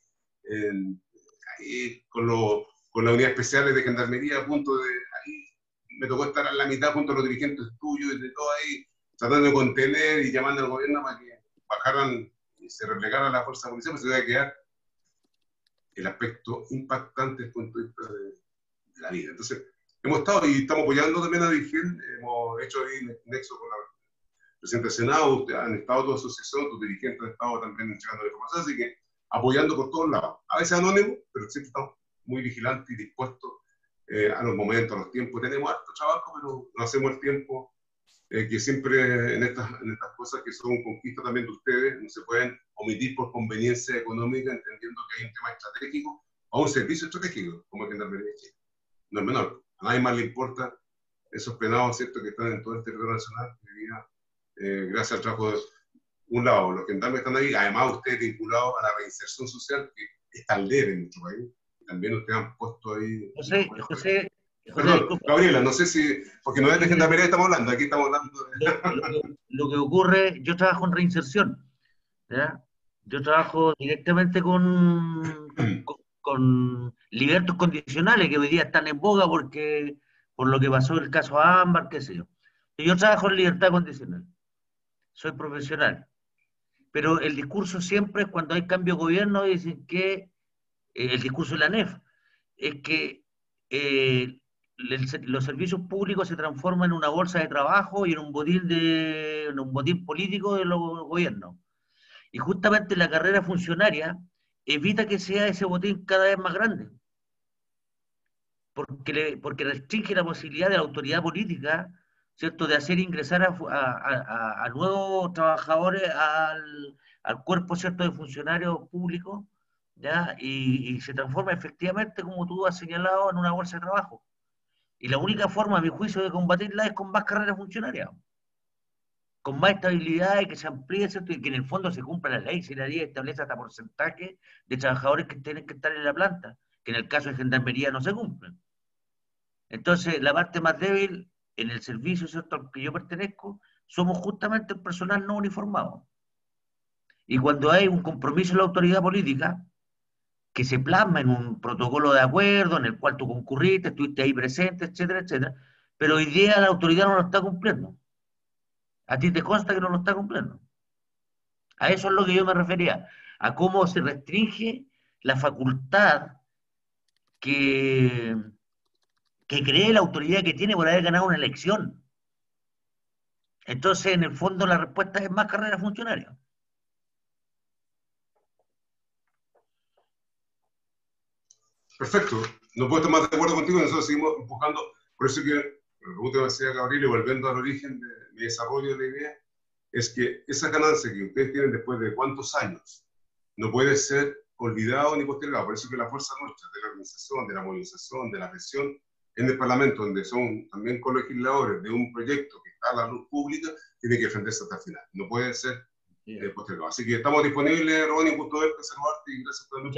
ahí con las unidades especiales de Gendarmería, a punto de, ahí me tocó estar a la mitad junto a los dirigentes tuyos y de todo ahí, tratando de contener y llamando al gobierno para que bajaran y se replegaran las fuerzas policiales, pues se debe quedar el aspecto impactante desde el punto de vista de la vida. Entonces, hemos estado y estamos apoyando también a Digen, hemos hecho ahí nexo con la presidenta del Senado, han estado toda asociación, tus dirigentes han estado también llegando la información, así que apoyando por todos lados. A veces anónimo, pero siempre estamos muy vigilantes y dispuestos a los momentos, a los tiempos. Tenemos harto trabajo, pero no hacemos el tiempo que siempre en estas cosas que son conquistas también de ustedes, no se pueden omitir por conveniencia económica, entendiendo que hay un tema estratégico o un servicio estratégico, como el Gendarmería de Chile. No es menor. A nadie más le importa esos penados, ¿cierto?, que están en todo el territorio nacional, gracias al trabajo de un lado, los gendarmes están ahí, además ustedes vinculados a la reinserción social, que es tan leve en nuestro país, también ustedes han puesto ahí... José, perdón, Gabriela, no sé si... Porque no es de Gendarmería que estamos hablando, aquí estamos hablando de... Lo que ocurre, yo trabajo en reinserción, ¿ya? Yo trabajo directamente con libertos condicionales que hoy día están en boga porque por lo que pasó el caso Ámbar, qué sé yo. Yo trabajo en libertad condicional, soy profesional, pero el discurso siempre es cuando hay cambio de gobierno, dicen que, el discurso de la ANEF, es que los servicios públicos se transforman en una bolsa de trabajo y en un botín político de los gobiernos. Y justamente la carrera funcionaria evita que sea ese botín cada vez más grande, porque restringe la posibilidad de la autoridad política, ¿cierto?, de hacer ingresar a nuevos trabajadores al cuerpo, ¿cierto?, de funcionarios públicos, ¿ya? Y se transforma efectivamente, como tú has señalado, en una bolsa de trabajo. Y la única forma, a mi juicio, de combatirla es con más carreras funcionarias, con más estabilidad y que se amplíe, ¿cierto?, y que en el fondo se cumpla la ley. Si la ley establece hasta porcentaje de trabajadores que tienen que estar en la planta, que en el caso de Gendarmería no se cumplen. Entonces, la parte más débil en el servicio, ¿cierto?, al que yo pertenezco, somos justamente el personal no uniformado. Y cuando hay un compromiso de la autoridad política, que se plasma en un protocolo de acuerdo, en el cual tú concurriste, estuviste ahí presente, etcétera, etcétera, pero hoy día la autoridad no lo está cumpliendo. A ti te consta que no lo está cumpliendo. A eso es lo que yo me refería, a cómo se restringe la facultad que cree la autoridad que tiene por haber ganado una elección. Entonces, en el fondo, la respuesta es más carrera funcionaria. Perfecto. No puedo estar más de acuerdo contigo, nosotros seguimos buscando, por eso que, como te decía Gabriel, y volviendo al origen de mi desarrollo de la idea, es que esa ganancia que ustedes tienen después de cuántos años, no puede ser olvidado ni postergado. Por eso que la fuerza nuestra, de la organización, de la movilización, de la presión, en el Parlamento, donde son también colegisladores de un proyecto que está a la luz pública, tiene que defenderse hasta el final. No puede ser postergado. Así que estamos disponibles, Rubén, y gusto verte, saludarte, y gracias por tu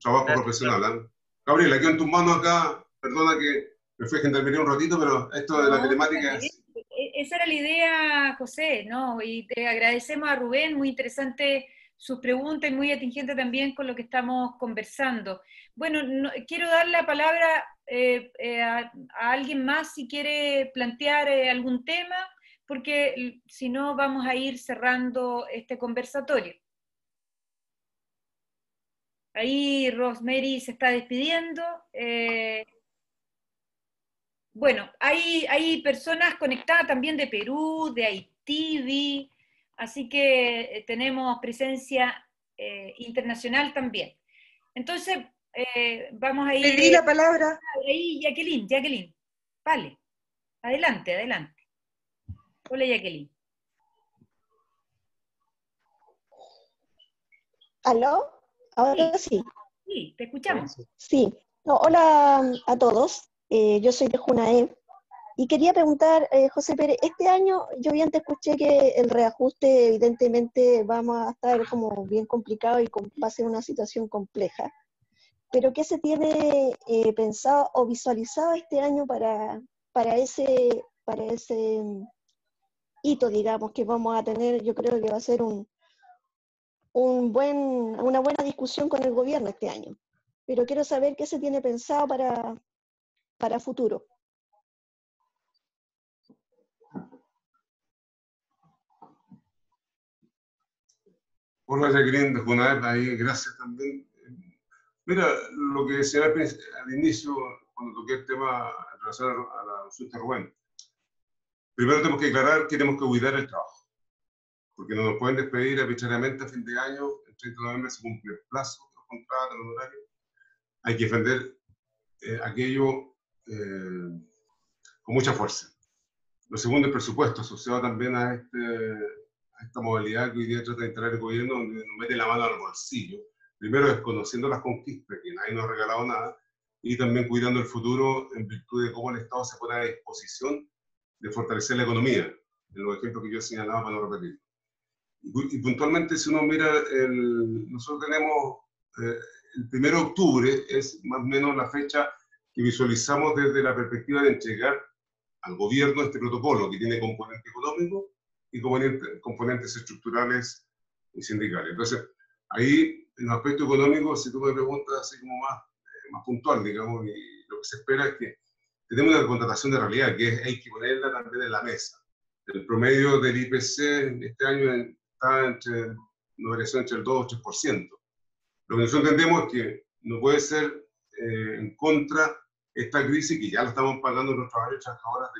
trabajo profesional. Gabriela, quedo en tus manos acá, perdona que me fui a Gendarmería un ratito, pero esto de la telemática es... Esa era la idea, José, ¿no? Y te agradecemos a Rubén, muy interesante sus preguntas y muy atingente también con lo que estamos conversando. Bueno, quiero dar la palabra a alguien más si quiere plantear algún tema, porque si no vamos a ir cerrando este conversatorio. Ahí Rosemary se está despidiendo. Bueno, hay personas conectadas también de Perú, de Haití, así que tenemos presencia internacional también. Entonces, vamos a ir... Pedí la palabra. Ahí, Jacqueline. Vale. Adelante. Hola, Jacqueline. ¿Aló? Ahora sí. Sí, te escuchamos. Sí. No, hola a todos. Yo soy de Junaev. Y quería preguntar, José Pérez, este año yo bien te escuché que el reajuste evidentemente vamos a estar como bien complicado y va a ser una situación compleja. Pero ¿qué se tiene pensado o visualizado este año para ese hito, digamos, que vamos a tener? Yo creo que va a ser una buena discusión con el gobierno este año. Pero quiero saber qué se tiene pensado para futuro. Hola, Jacqueline, de Junaev, ahí, gracias también. Mira, lo que decía al inicio, cuando toqué el tema en relación a la consulta de Rubén, primero tenemos que declarar que tenemos que cuidar el trabajo, porque no nos pueden despedir arbitrariamente a fin de año, el 30 de noviembre se cumple el plazo, los contratos, los horarios. Hay que defender aquello con mucha fuerza. Lo segundo, el presupuesto asociado también a esta modalidad que hoy día trata de entrar el gobierno, donde nos mete la mano al bolsillo, primero desconociendo las conquistas, que nadie nos ha regalado nada, y también cuidando el futuro en virtud de cómo el Estado se pone a disposición de fortalecer la economía, en los ejemplos que yo señalaba para no repetir. Y puntualmente, si uno mira, nosotros tenemos el 1 de octubre es más o menos la fecha que visualizamos desde la perspectiva de entregar al gobierno este protocolo, que tiene componente económico y componentes estructurales y sindicales. Entonces, ahí, en el aspecto económico, si tú me preguntas así como más puntual, digamos, y lo que se espera es que tenemos una contratación de realidad, que hay que ponerla también en la mesa. El promedio del IPC este año está entre una variación entre el 2 y el 3%. Lo que nosotros entendemos es que no puede ser en contra esta crisis, que ya la estamos pagando nuestros trabajadores y trabajadoras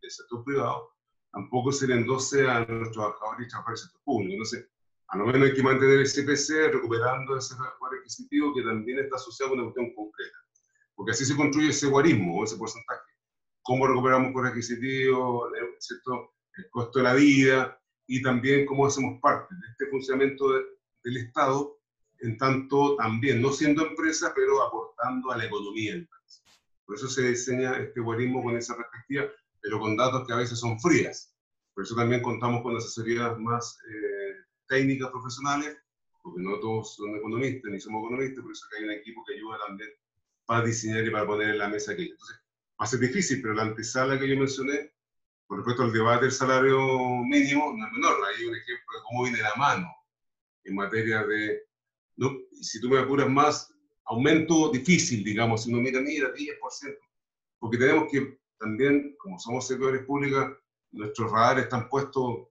del sector privado, tampoco se le endose a nuestros trabajadores y trabajadoras del sector público. Entonces, a lo menos hay que mantener ese IPC recuperando ese poder adquisitivo que también está asociado a una cuestión concreta. Porque así se construye ese guarismo, o ese porcentaje. Cómo recuperamos poder adquisitivo, ¿cierto?, el costo de la vida, y también cómo hacemos parte de este funcionamiento del Estado, en tanto también, no siendo empresa, pero aportando a la economía del país. Por eso se diseña este guarismo con esa perspectiva, pero con datos que a veces son frías. Por eso también contamos con asesorías más técnicas, profesionales, porque no todos son economistas, ni somos economistas, por eso que hay un equipo que ayuda también para diseñar y para poner en la mesa aquello. Entonces, va a ser difícil, pero la antesala que yo mencioné, por respecto al debate del salario mínimo, no es menor. Hay un ejemplo de cómo viene la mano en materia de... ¿no? Y si tú me apuras más, aumento difícil, digamos, si uno mira, 10%. Porque tenemos que también, como somos servidores públicos, nuestros radares están puestos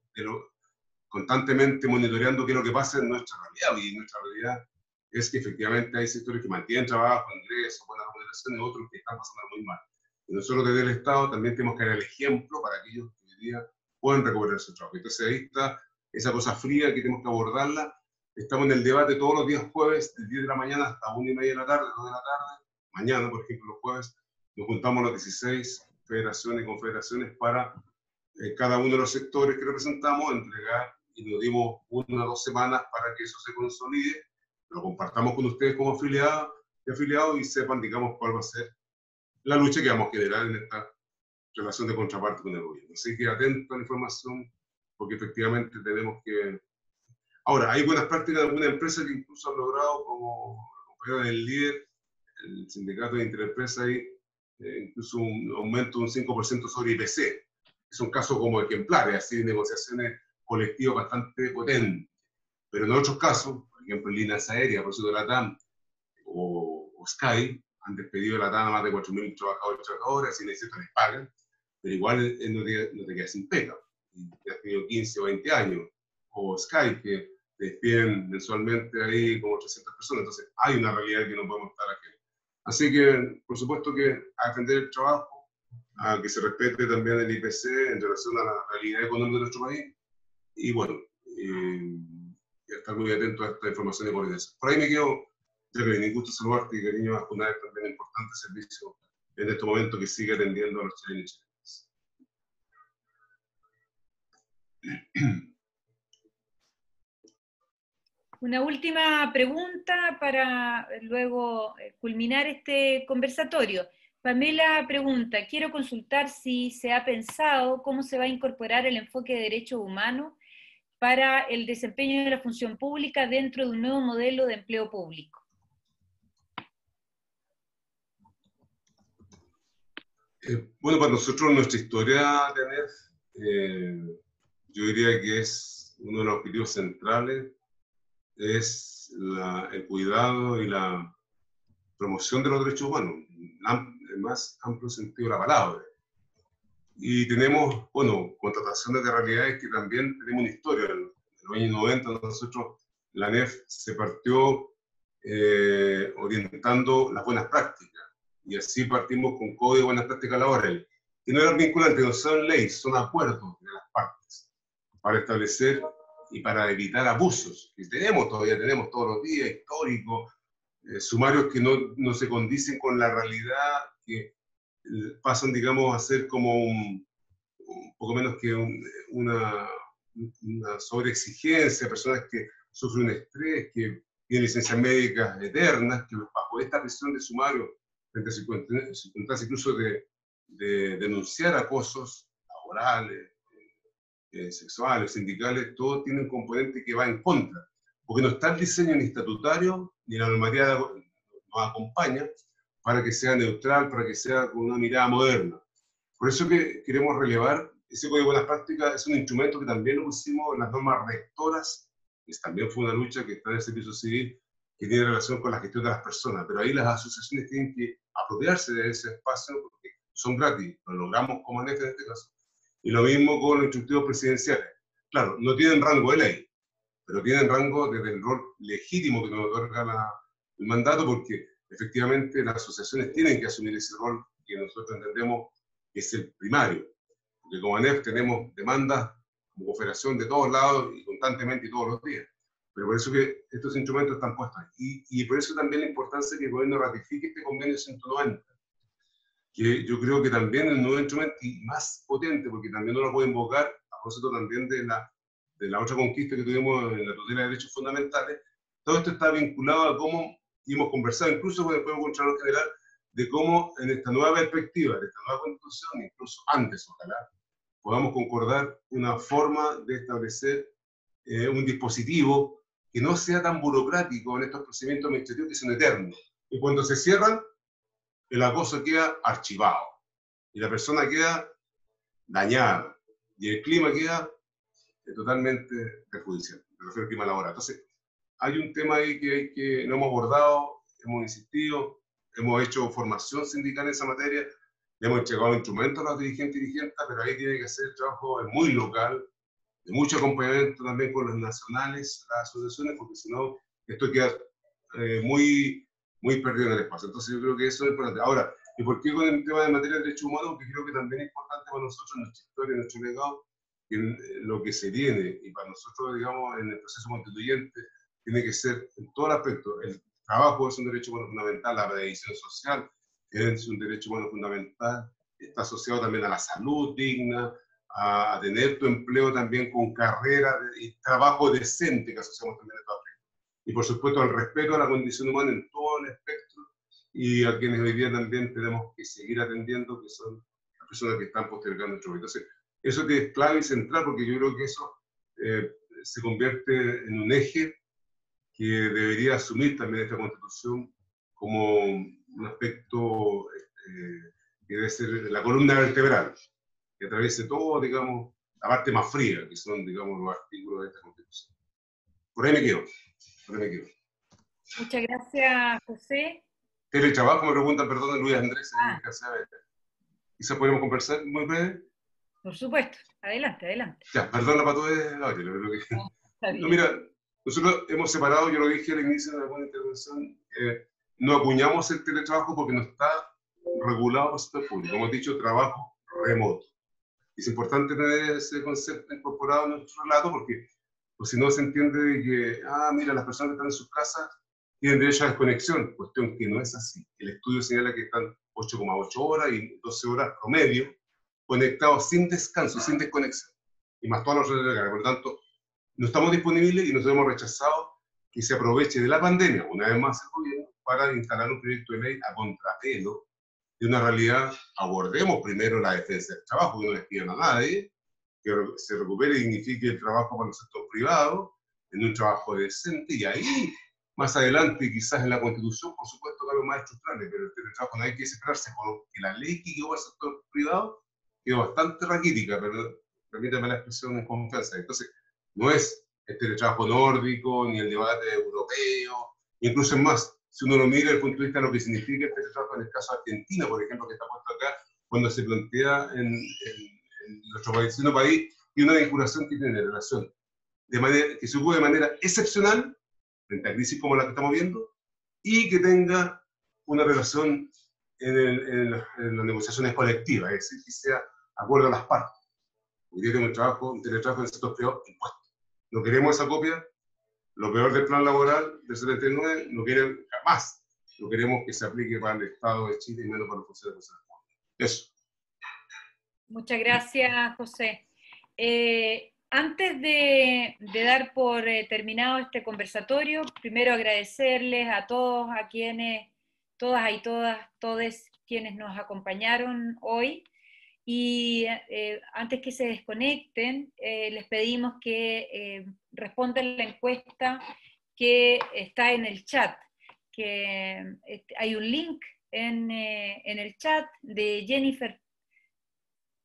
constantemente monitoreando qué es lo que pasa en nuestra realidad. Y nuestra realidad es que efectivamente hay sectores que mantienen trabajo, ingresos, buenas remuneraciones, otros que están pasando muy mal. Y nosotros desde el Estado también tenemos que dar el ejemplo para aquellos que hoy día puedan recuperar su trabajo. Entonces ahí está esa cosa fría que tenemos que abordarla. Estamos en el debate todos los días jueves, de 10 de la mañana hasta 1 y media de la tarde, 2 de la tarde. Mañana, por ejemplo, los jueves, nos juntamos las 16 federaciones y confederaciones para cada uno de los sectores que representamos entregar, y nos dimos 1 o 2 semanas para que eso se consolide, lo compartamos con ustedes como afiliados y sepan, digamos, cuál va a ser la lucha que vamos a generar en esta relación de contraparte con el gobierno. Así que atento a la información, porque efectivamente tenemos que... Ahora, hay buenas prácticas de algunas empresas que incluso han logrado, como compañeros del líder, el sindicato de interempresas, incluso un aumento de un 5% sobre IPC. Es un caso como ejemplares, así, negociaciones colectivas bastante potentes. Pero en otros casos, por ejemplo, líneas aéreas, por eso de la TAM o Sky, han despedido de la TAM a más de 4.000 trabajadores y trabajadoras, y necesitan les pagan, pero igual no te quedas sin pega. Y has tenido 15 o 20 años. O Sky, que despiden mensualmente ahí como 300 personas. Entonces, hay una realidad que no podemos estar aquí. Así que, por supuesto que a defender el trabajo, a que se respete también el IPC en relación a la realidad económica de nuestro país. Y bueno, estar muy atento a esta información de coordinación. Por ahí me quedo, ya que me gusta saludarte y cariño a Junae, también importante servicio en este momento que sigue atendiendo a los chilenos y chilenas. Una última pregunta para luego culminar este conversatorio. Pamela pregunta, quiero consultar si se ha pensado cómo se va a incorporar el enfoque de derechos humanos para el desempeño de la función pública dentro de un nuevo modelo de empleo público. Bueno, para nosotros nuestra historia de ANEF, yo diría que es uno de los objetivos centrales, es el cuidado y la promoción de los derechos humanos, en más amplio sentido de la palabra. Y tenemos, bueno, contrataciones de realidades que también tenemos una historia. En los años 90 nosotros, la ANEF se partió orientando las buenas prácticas, y así partimos con código de buenas prácticas laborales. Y no eran vinculantes, no son leyes, son acuerdos de las partes, para establecer y para evitar abusos, que tenemos todos los días, históricos, sumarios que no se condicen con la realidad, que pasan, digamos, a ser como un poco menos que una sobreexigencia, personas que sufren estrés, que tienen licencias médicas eternas, que bajo esta presión de sumario, frente a circunstancias incluso de denunciar acosos laborales, sexuales, sindicales, todo tiene un componente que va en contra, porque no está el diseño ni estatutario, ni la normativa nos acompaña, para que sea neutral, para que sea con una mirada moderna. Por eso que queremos relevar, ese Código de Buenas Prácticas es un instrumento que también lo pusimos en las normas rectoras, que también fue una lucha que está en el Servicio Civil, que tiene relación con la gestión de las personas, pero ahí las asociaciones tienen que apropiarse de ese espacio porque son gratis, lo logramos como ANEF en este caso. Y lo mismo con los instructivos presidenciales. Claro, no tienen rango de ley, pero tienen rango desde el rol legítimo que nos otorga el mandato, porque efectivamente las asociaciones tienen que asumir ese rol que nosotros entendemos que es el primario. Porque como ANEF tenemos demandas como cooperación de todos lados y constantemente y todos los días. Pero por eso que estos instrumentos están puestos. Y por eso también la importancia que el gobierno ratifique este convenio 190, que yo creo que también el nuevo instrumento y más potente, porque también no lo puede invocar, a propósito también de la otra conquista que tuvimos en la tutela de derechos fundamentales, todo esto está vinculado a cómo, y hemos conversado incluso con el Contralor General, de cómo en esta nueva perspectiva, en esta nueva Constitución, incluso antes, ojalá, podamos concordar una forma de establecer un dispositivo que no sea tan burocrático en estos procedimientos administrativos que son eternos. Y cuando se cierran, el acoso queda archivado, y la persona queda dañada, y el clima queda totalmente perjudicial, me refiero al clima laboral. Entonces, hay un tema ahí que no hemos abordado, hemos insistido, hemos hecho formación sindical en esa materia, le hemos entregado instrumentos a los dirigentes y dirigentas, pero ahí tiene que ser el trabajo muy local, de mucho acompañamiento también con los nacionales, las asociaciones, porque si no, esto queda muy perdido en el espacio. Entonces yo creo que eso es importante. Ahora, ¿y por qué con el tema de materia de derechos humanos? Porque creo que también es importante para nosotros, en nuestra historia, en nuestro legado, en lo que se viene, y para nosotros, digamos, en el proceso constituyente, tiene que ser en todo el aspecto. El trabajo es un derecho humano fundamental, la previsión social es un derecho humano fundamental, está asociado también a la salud digna, a tener tu empleo también con carrera y trabajo decente que asociamos también a todo aspecto. Y por supuesto al respeto a la condición humana en todo el espectro, y a quienes hoy día también tenemos que seguir atendiendo, que son las personas que están postergando nuestro país. Entonces, eso que es clave y central, porque yo creo que eso se convierte en un eje que debería asumir también esta Constitución como un aspecto que debe ser la columna vertebral, que atraviese todo, digamos, la parte más fría, que son, digamos, los artículos de esta Constitución. Por ahí me quedo. Muchas gracias, José. Teletrabajo, me preguntan, perdón, Luis Andrés. Quizás podemos conversar muy breve. Por supuesto, adelante, adelante. Ya, perdón, la pato es la otra. No, mira, nosotros hemos separado, yo lo dije al inicio de alguna intervención, no acuñamos el teletrabajo porque no está regulado por el sector público. Hemos dicho trabajo remoto. Es importante tener ese concepto incorporado en nuestro relato porque si no se entiende de que, mira, las personas que están en sus casas tienen derecho a desconexión, cuestión que no es así. El estudio señala que están 8,8 horas y 12 horas promedio conectados sin descanso, sin desconexión, y más todas las horas de la carga. Por lo tanto, no estamos disponibles y nos hemos rechazado que se aproveche de la pandemia, una vez más el gobierno, para instalar un proyecto de ley a contrapelo de una realidad. Abordemos primero la defensa del trabajo, que no les pidan a nadie, que se recupere y dignifique el trabajo para el sector privado, en un trabajo decente, y ahí, más adelante, quizás en la Constitución, por supuesto, cambios más estructurales, pero el trabajo no hay que desesperarse, porque la ley que llevó al sector privado quedó bastante raquítica, pero permítame la expresión en confianza. Entonces, no es el teletrabajo nórdico, ni el debate europeo, incluso es más, si uno lo mira desde el punto de vista de lo que significa el teletrabajo en el caso de Argentina, por ejemplo, que está puesto acá, cuando se plantea en nuestro país, sino país, y una vinculación que tiene relación, de manera, que se ocupe de manera excepcional, frente a crisis como la que estamos viendo, y que tenga una relación en las negociaciones colectivas, es decir, que sea acuerdo a las partes. Hoy día tenemos un teletrabajo en el sector privado impuesto. No queremos esa copia, lo peor del plan laboral del 79, no quieren jamás, lo queremos que se aplique para el Estado de Chile y menos para los funcionarios de la República. Eso. Muchas gracias, José. Antes de dar por terminado este conversatorio, primero agradecerles a todos, a quienes, todas y todas, todes quienes nos acompañaron hoy, y antes que se desconecten, les pedimos que respondan la encuesta que está en el chat. que hay un link en el chat de Jennifer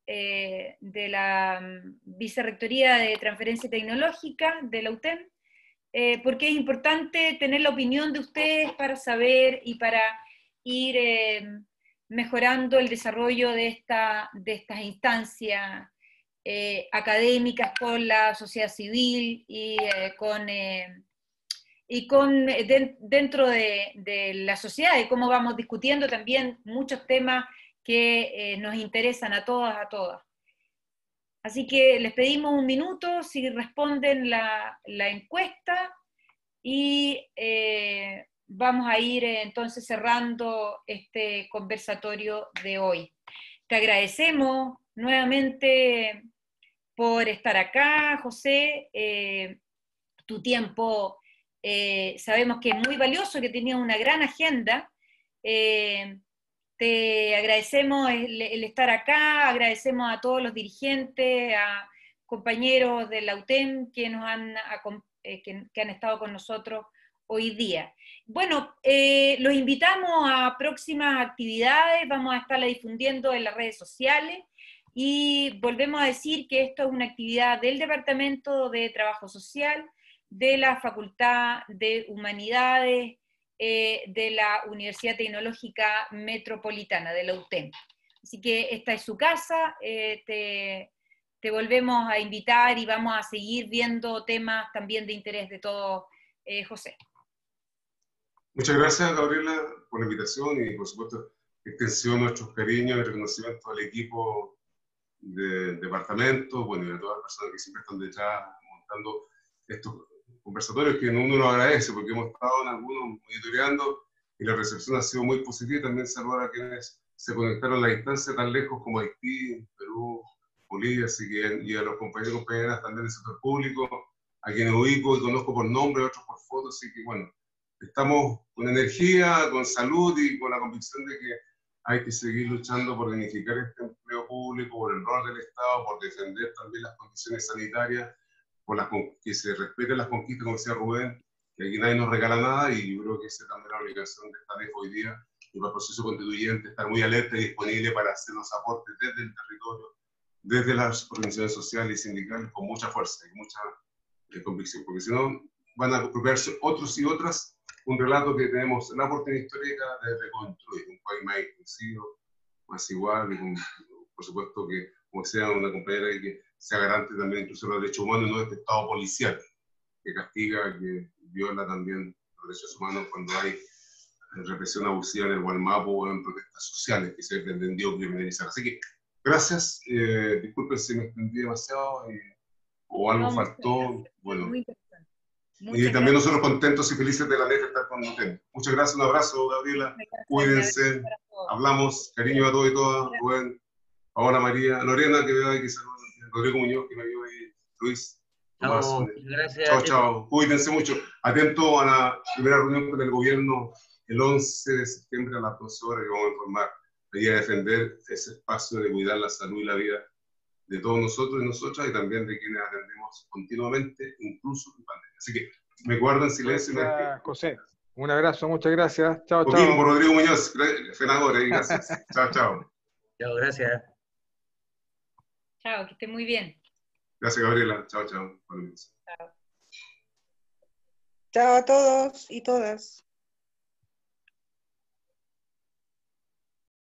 de la Vicerrectoría de Transferencia Tecnológica de la UTEM, porque es importante tener la opinión de ustedes para saber y para ir mejorando el desarrollo de estas instancias académicas con la sociedad civil y dentro de la sociedad, y cómo vamos discutiendo también muchos temas que nos interesan a todas, a todas. Así que les pedimos un minuto si responden la encuesta, y vamos a ir entonces cerrando este conversatorio de hoy. Te agradecemos nuevamente por estar acá, José, tu tiempo. Sabemos que es muy valioso, que tenías una gran agenda. Te agradecemos el estar acá, agradecemos a todos los dirigentes, a compañeros de la UTEM que han estado con nosotros hoy día. Bueno, los invitamos a próximas actividades, vamos a estarla difundiendo en las redes sociales, y volvemos a decir que esto es una actividad del Departamento de Trabajo Social, de la Facultad de Humanidades, de la Universidad Tecnológica Metropolitana, de la UTEM. Así que esta es su casa, te volvemos a invitar y vamos a seguir viendo temas también de interés de todos, José. Muchas gracias, Gabriela, por la invitación y, por supuesto, extensión nuestros cariños y reconocimiento al equipo del departamento, bueno, y a todas las personas que siempre están detrás montando estos conversatorios que uno lo agradece, porque hemos estado en algunos monitoreando y la recepción ha sido muy positiva. También saludar a quienes se conectaron a la distancia tan lejos como Haití, Perú, Bolivia, así que, y a los compañeros y compañeras también del sector público, a quienes ubico y conozco por nombre, otros por fotos, así que bueno, estamos con energía, con salud y con la convicción de que hay que seguir luchando por dignificar este empleo público, por el rol del Estado, por defender también las condiciones sanitarias, que se respeten las conquistas, como decía Rubén, que aquí nadie nos regala nada, y yo creo que esa es también la obligación de esta vez hoy día, y para el proceso constituyente, estar muy alerta y disponible para hacer los aportes desde el territorio, desde las organizaciones sociales y sindicales, con mucha fuerza y mucha convicción, porque si no van a apropiarse otros y otras un relato que tenemos la oportunidad histórica de reconstruir, un país más inclusivo, más igual, y por supuesto que, como sea una compañera que se garante también incluso los derechos humanos, no este Estado policial, que castiga, que viola también los derechos humanos cuando hay represión abusiva en el Gualmapo o en protestas sociales que se ha pretendido criminalizar. Así que, gracias, disculpen si me extendí demasiado, o algo faltó, gracias. Bueno. Muy interesante. Y también gracias. Nosotros contentos y felices de la ley de estar con ustedes. Muchas gracias, un abrazo, Gabriela, cuídense, hablamos, cariño a todos y todas, Rubén, ahora María, Lorena, que veo ahí que saluda. Rodrigo Muñoz, que me ayudó ahí, Luis. Chao, gracias. Chao, chao. Cuídense mucho. Atento a la primera reunión con el gobierno el 11 de septiembre a las 12 horas que vamos a informar. Ahí a defender ese espacio de cuidar la salud y la vida de todos nosotros y nosotras, y también de quienes atendemos continuamente, incluso en pandemia. Así que me guardo en silencio. Gracias, José. Un abrazo, muchas gracias. Chao, chao. Por Rodrigo Muñoz, senador, gracias. Chao, chao. Chao, gracias. Chao, que esté muy bien. Gracias, Gabriela. Chao, chao. Chao. Chao a todos y todas.